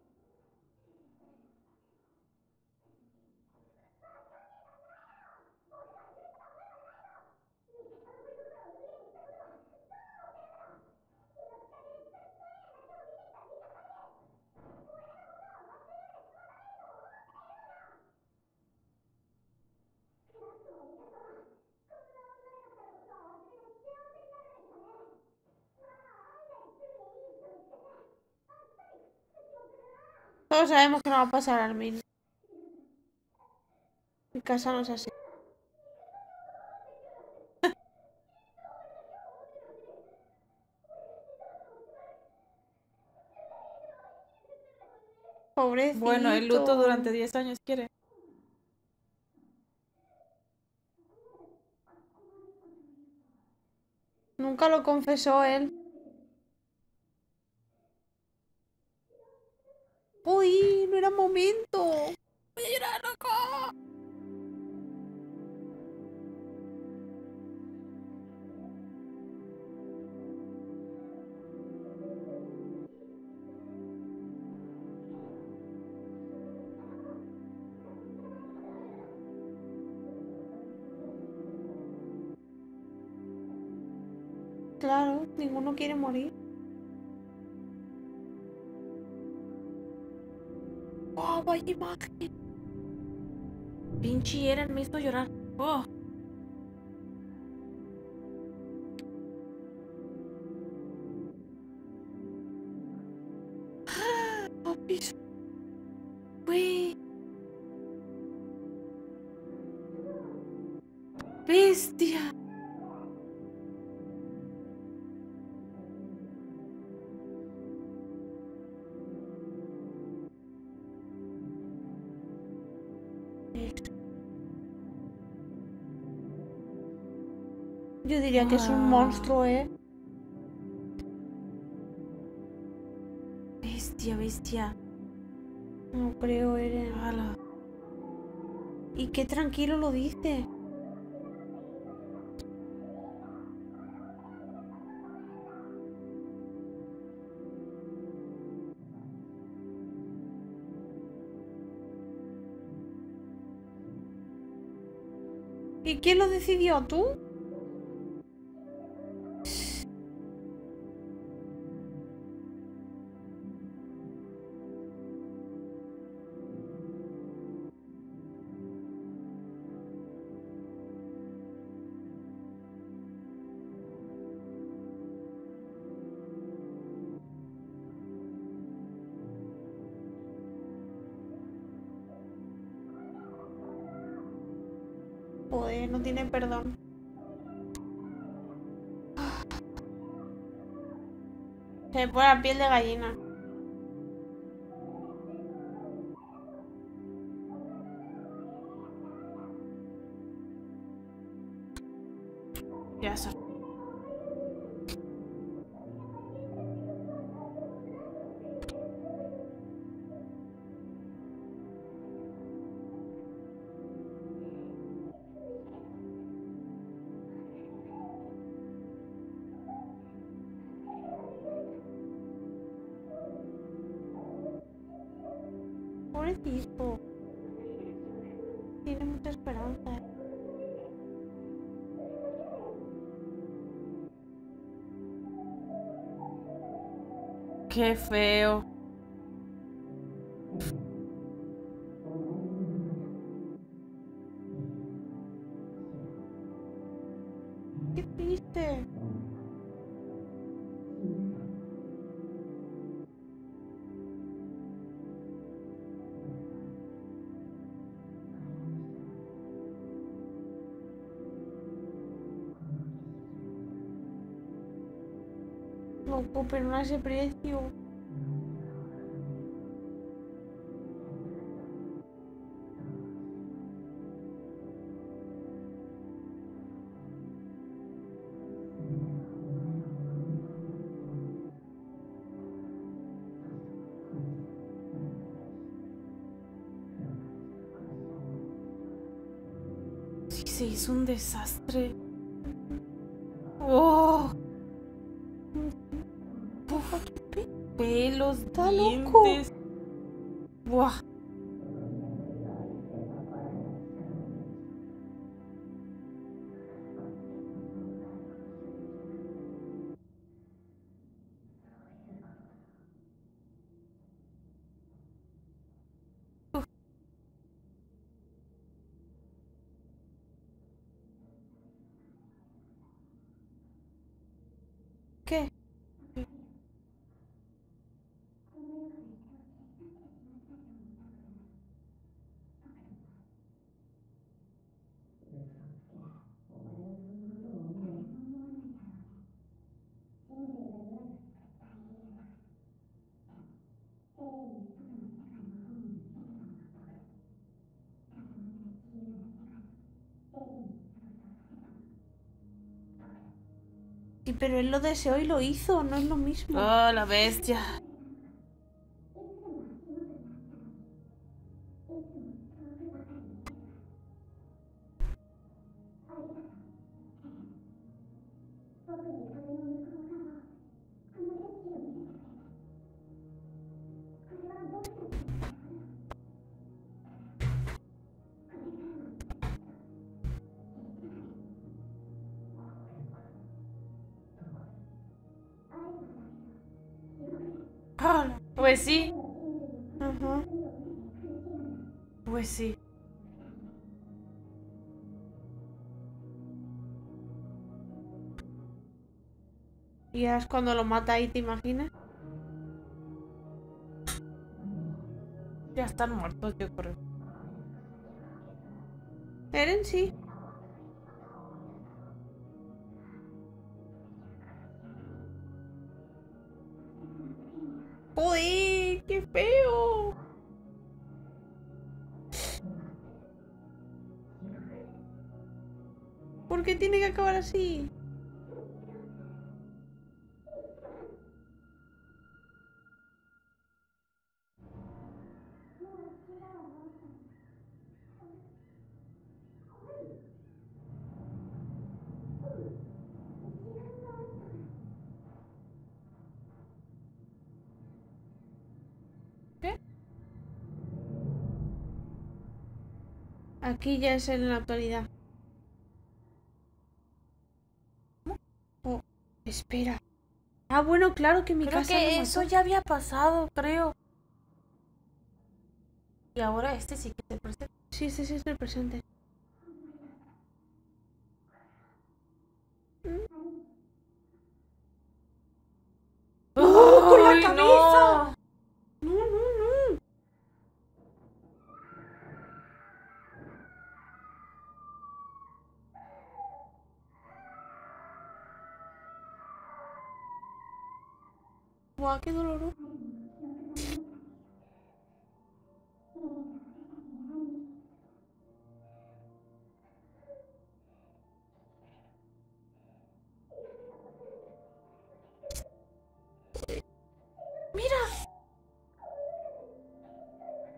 Todos sabemos que no va a pasar, Armin. Mi casa no es así. Pobrecito. Bueno, el luto durante 10 años quiere. Nunca lo confesó él. Uy, no era momento. Voy a llorar acá. Claro, ninguno quiere morir. ¡Oh, vaya imagen! Pinche Eren me hizo llorar. ¡Oh! ¡Oh, piso! ¡Uy! ¡Bestia! Yo diría que es un monstruo, ¿eh? Bestia, bestia. No creo, Eren. Ala. Y qué tranquilo lo dice. ¿Y quién lo decidió? ¿Tú? Joder, no tiene perdón. Se me pone la piel de gallina. Ya son. pobrecito. Tiene mucha esperanza. Qué feo. Qué triste. No ocupen más ese precio. Sí, se hizo un desastre. ¡Oh! Pelos, está loco. Buah. ¿Qué? Sí, pero él lo deseó y lo hizo, no es lo mismo. Oh, la bestia. Pues sí. Ajá. Pues sí. ¿Y es cuando lo mata ahí, te imaginas? Ya están muertos, yo creo. Eren sí. ¡Uy! ¡Qué feo! ¿Por qué tiene que acabar así? Aquí ya es en la actualidad. Oh, espera. Ah, bueno, claro que Mikasa. Creo que eso ya había pasado, creo. Y ahora este sí que es el presente. Sí, este sí es el presente. ¡Oh, con la cabeza! No, no, no. Guau, qué doloroso. Mira.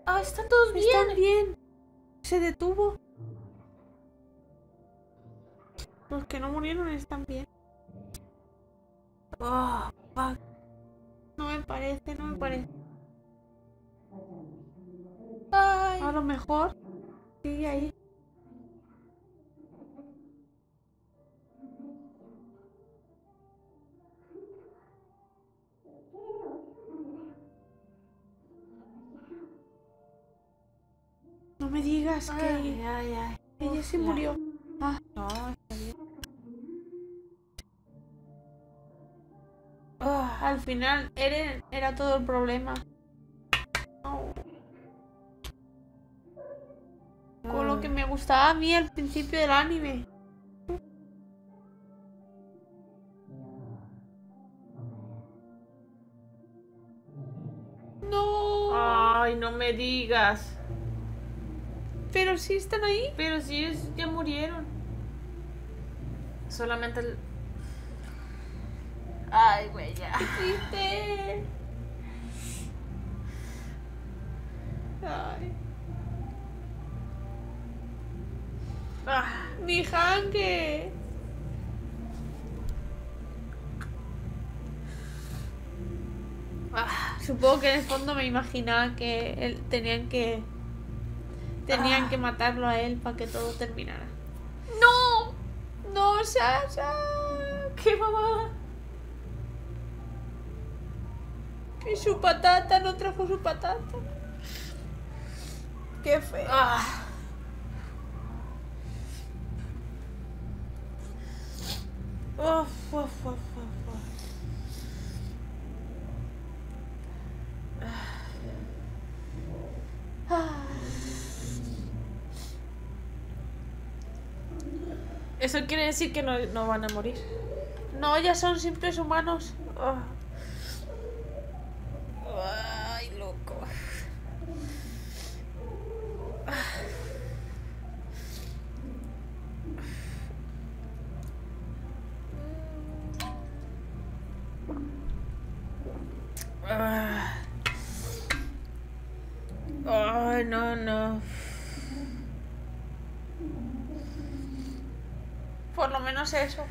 Ah, están todos bien. Están bien. Se detuvo. Los que no murieron están bien. Ah, fuck. No me parece, no me parece. lo mejor. Sigue ahí. No me digas que ella se murió. Ah, no, está bien. Al final, Eren era todo el problema. Con lo que me gustaba a mí al principio del anime. No. Ay, no me digas. Pero sí están ahí. Pero sí, ellos ya murieron. Solamente el... Ay, güey, ya. ¡Qué triste! Ay. Ah, mi hangue. Ah, supongo que en el fondo me imaginaba que él tenían que matarlo a él para que todo terminara. No, no, Sasha, qué mamada. Y su patata, no trajo su patata. Qué feo. Ah. Uf, uf, uf, uf, uf. Eso quiere decir que no van a morir. No, ya son simples humanos. Oh. Ay, loco. Ay, no, no. Por lo menos eso.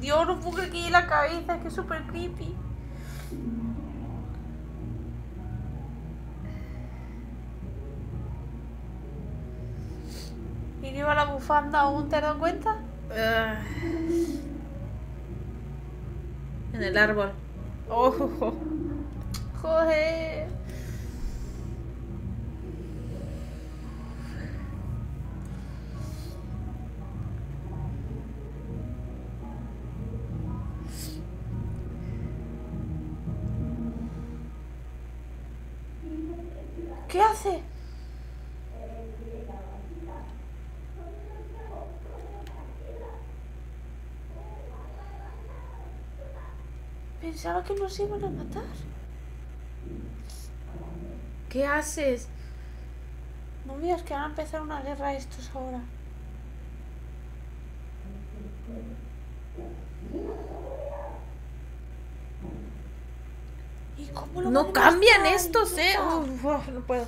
Dios, no puedo creer que la cabeza, que es súper creepy. Y lleva la bufanda aún, ¿te has dado cuenta? En el árbol. ¡Oh! ¡Joder! ¿Qué hace? Pensaba que nos iban a matar. ¿Qué haces? No me digas que van a empezar una guerra estos ahora. ¿Y cómo lo no cambian estar? Estos, ¿eh? Uf, uf, no puedo.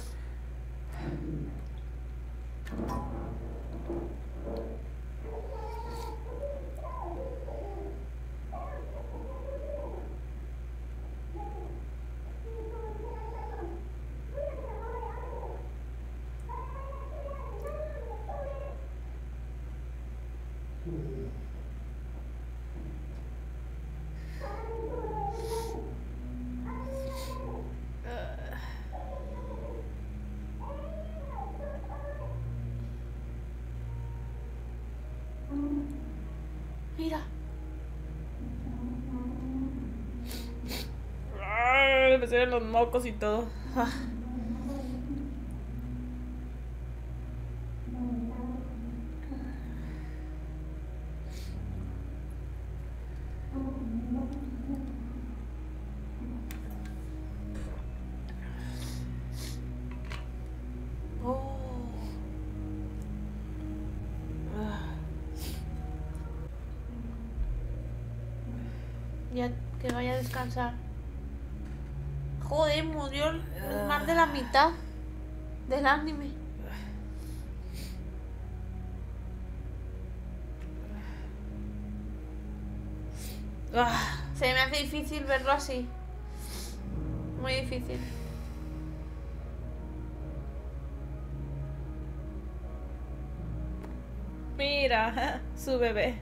Mira. Ay, me salen los mocos y todo. Ya que vaya a descansar. Joder, murió más de la mitad del anime. Se me hace difícil verlo así. Muy difícil. Mira, su bebé.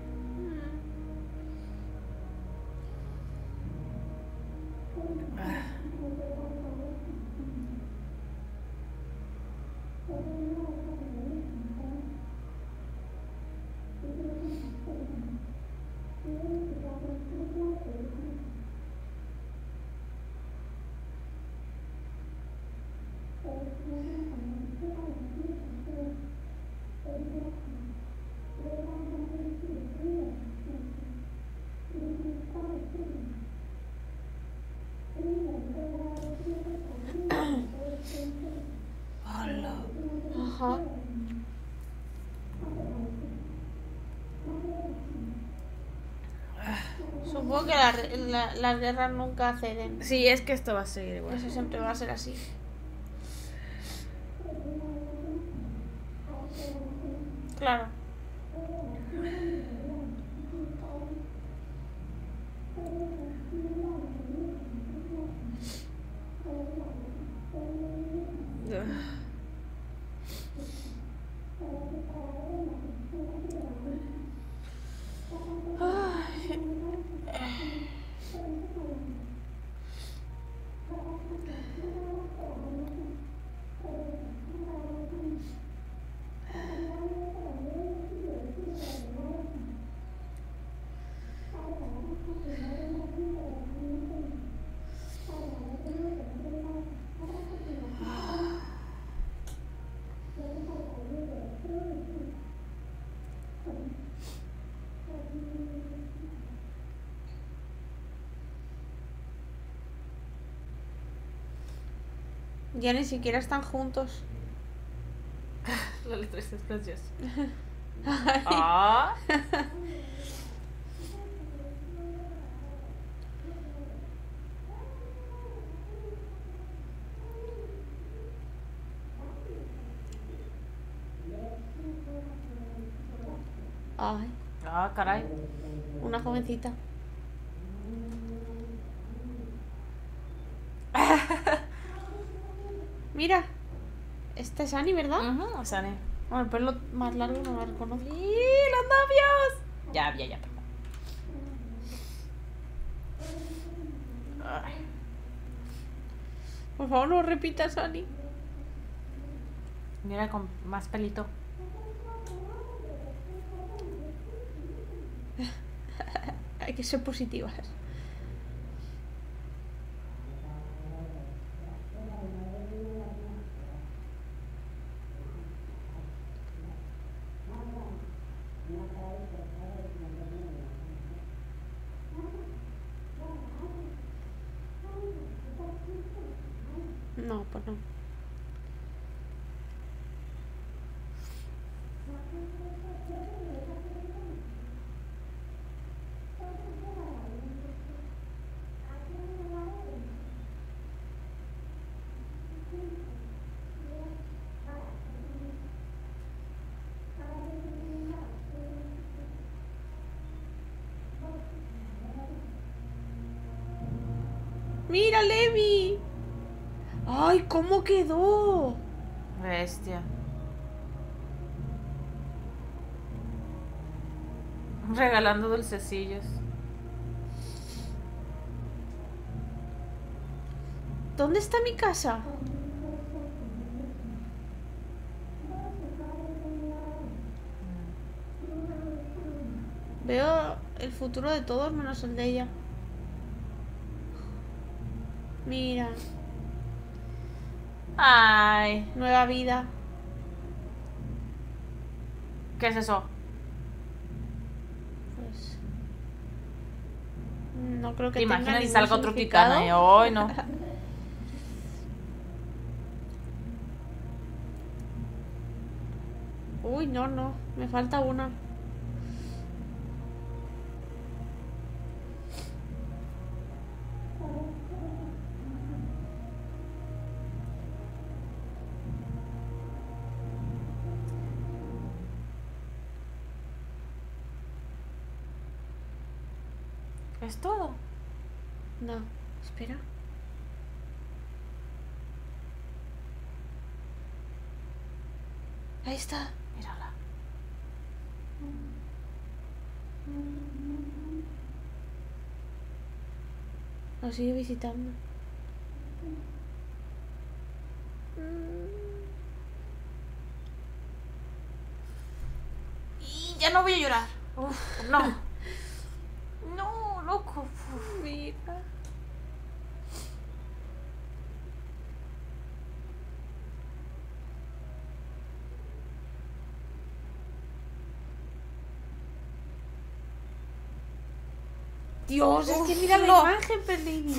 Supongo que las guerras nunca ceden. Sí, es que esto va a seguir igual. Eso siempre va a ser así. Claro. Ya ni siquiera están juntos. La letra es preciosa. Ah. Ay. Ah, caray. Una jovencita. Mira, esta es Annie, ¿verdad? Ajá, es Annie. Bueno, el pelo más largo no lo reconozco. ¡Y los novios! Ya. Ay. Por favor, no repitas, Annie. Mira, con más pelito. Hay que ser positivas. No, pues no. ¡Mira, Levi! ¡Ay, cómo quedó! Bestia. Regalando dulcecillos. ¿Dónde está Mikasa? Veo el futuro de todos menos el de ella. Mira. Ay, nueva vida. ¿Qué es eso? Pues no creo que te imaginas y salga otro Kitana. Hoy no. Uy, no. Me falta una. ¿Es todo? No, espera. Ahí está. Mírala. Nos sigue visitando. Y ya no voy a llorar. Uf, no. No, loco. Uf. Mira. Dios, es que mira la imagen, Perlini.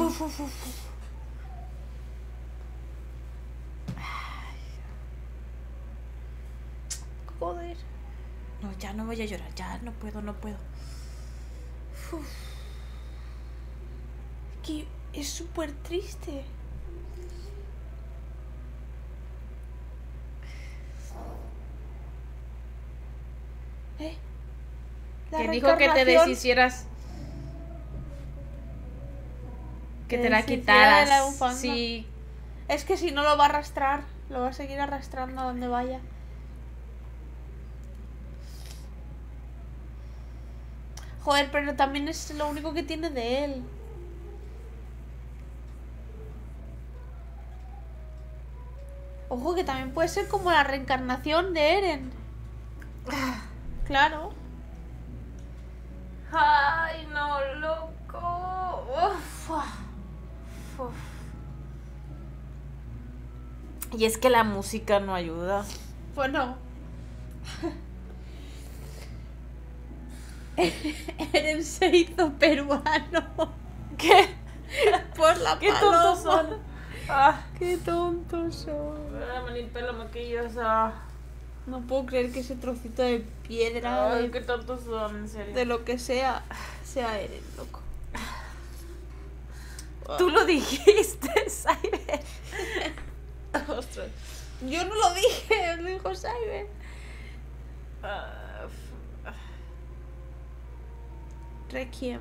Joder. No, ya no voy a llorar, ya no puedo, no puedo. Uf. Es que es súper triste. Te dijo que te deshicieras. Que te la quitaras. Sí. Es que si no lo va a arrastrar, lo va a seguir arrastrando a donde vaya. Joder, pero también es lo único que tiene de él. Ojo, que también puede ser como la reencarnación de Eren. Claro. Ay, no, loco. Uf. Uf. Y es que la música no ayuda. Pues no. Eren se hizo peruano. ¿Qué? Por la qué paloma. Tontos son. Ah. Qué tontos son. No puedo creer que ese trocito de piedra. Ay, qué tontos son, en serio. De lo que sea, sea Eren, loco. Tú lo dijiste, Cyber. Ostras. Yo no lo dije, lo dijo Cyber. Requiem.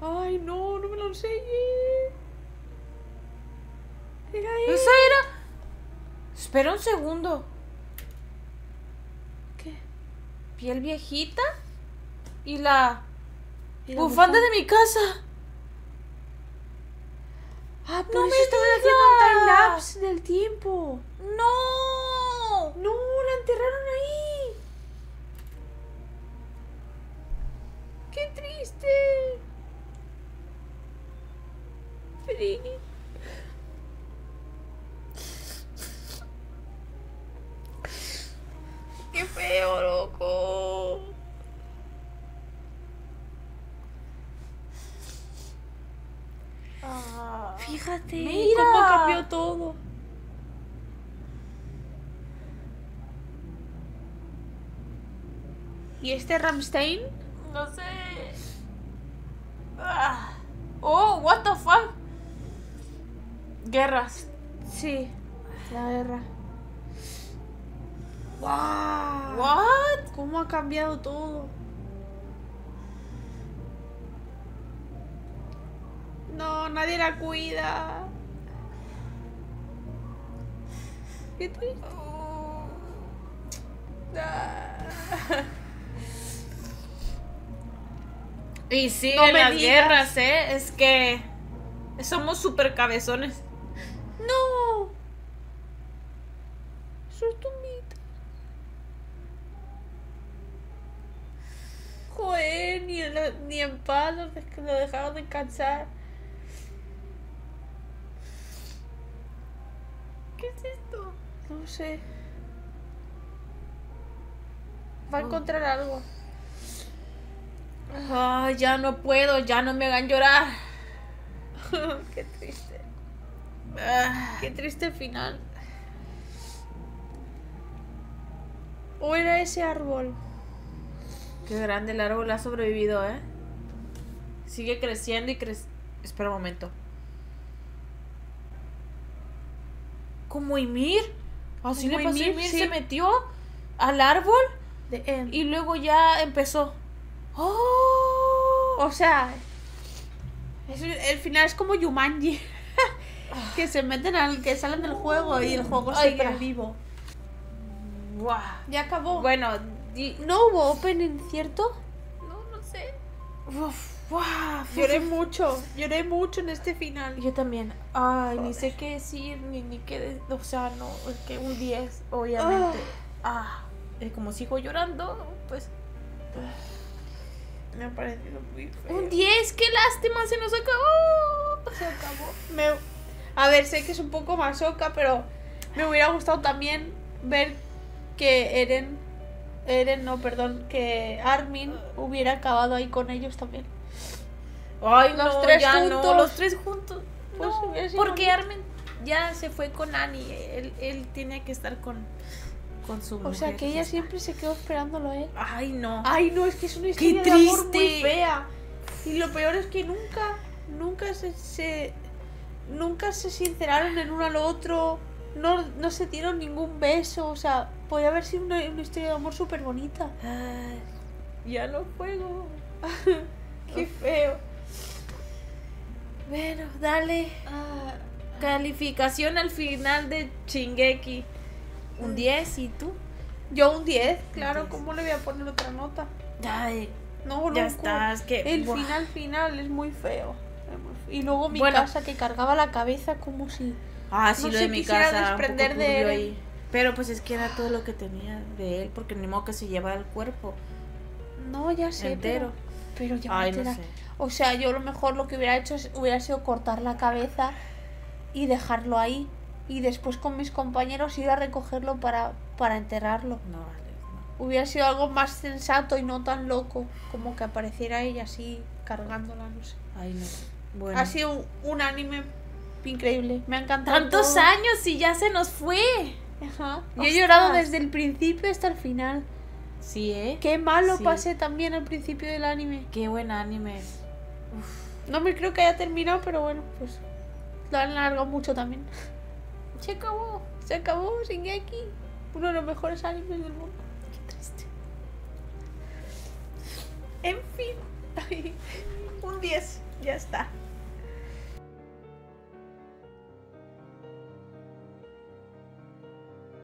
Ay, no, no me lo enseñé. Mira ahí. Esa era. Espera un segundo. ¿Qué? Piel viejita y la. Bufanda de Mikasa. Ah, pero no me estaba haciendo un time-lapse del tiempo. No. No, la enterraron ahí. Qué triste. Free. Qué feo, loco. Ah, fíjate, mira cómo cambió todo. ¿Y este Rammstein? No sé. Ah. Oh, what the fuck. Guerras. Sí, la guerra. Wow. What? ¿Cómo ha cambiado todo? No, nadie la cuida. Qué triste. Oh. Ah. Y sí, no en las guerras, ¿eh? Es que somos súper cabezones. No. Sus tumbitas. Joder, ni en paz, es que lo dejaron descansar. ¿Qué es esto? No sé. Va a encontrar algo. Ay, ya no puedo, ya no me hagan llorar. Qué triste. Qué triste final. ¿O era ese árbol? Qué grande el árbol, ha sobrevivido, ¿eh? Sigue creciendo y crece. Espera un momento. Como Ymir. Así le pasó a Ymir, sí. Se metió al árbol y luego ya empezó. ¡Oh! O sea, el final es como Jumanji. Que se meten que salen del juego y el juego sigue vivo. Wow. Ya acabó. Bueno, no hubo opening, ¿cierto? No, no sé. Uf. Wow, lloré mucho en este final. Yo también. Ay, joder, ni sé qué decir, ni qué... O sea, no, es que un 10, obviamente. Como sigo llorando, pues... Me ha parecido muy feo. Un 10, qué lástima, se nos acabó. Se acabó. A ver, sé que es un poco masoca, pero me hubiera gustado también ver que Armin hubiera acabado ahí con ellos también. Ay, los tres juntos. Pues no, porque bonito. Armin ya se fue con Annie. Él tiene que estar con su mujer. O sea, que ella siempre se quedó esperándolo a él. Ay, no, es que es una historia de amor muy fea. Y lo peor es que nunca se sinceraron en uno al otro. No se dieron ningún beso. O sea, podría haber sido una historia de amor súper bonita. Ya lo juego. Qué feo. Bueno, dale. Calificación al final de Shingeki. Un 10, ¿y tú? Yo un 10, claro. ¿Cómo le voy a poner otra nota? Ay, no, ya está, es que... El final es muy feo. Y luego Mikasa, que cargaba la cabeza como si... sí, no lo de Mikasa, desprender de él. Ahí. Pero pues es que era todo lo que tenía de él, porque ni modo que se llevaba el cuerpo. No, ya sé, entero. Pero ya no sé. O sea, yo a lo mejor lo que hubiera hecho hubiera sido cortar la cabeza y dejarlo ahí. Y después con mis compañeros ir a recogerlo para enterrarlo. No, vale, no. Hubiera sido algo más sensato y no tan loco, como que apareciera ella así cargándola, no sé. Ay, no. Bueno. Ha sido un anime increíble. Me ha encantado. Tantos años y ya se nos fue. Ajá. Yo he llorado desde el principio hasta el final. Sí, Qué malo pasé también al principio del anime. Qué buen anime. Uf. No me creo que haya terminado, pero bueno, pues lo han alargado mucho también. Se acabó Shingeki. Uno de los mejores animes del mundo. Qué triste. En fin. Un 10, ya está.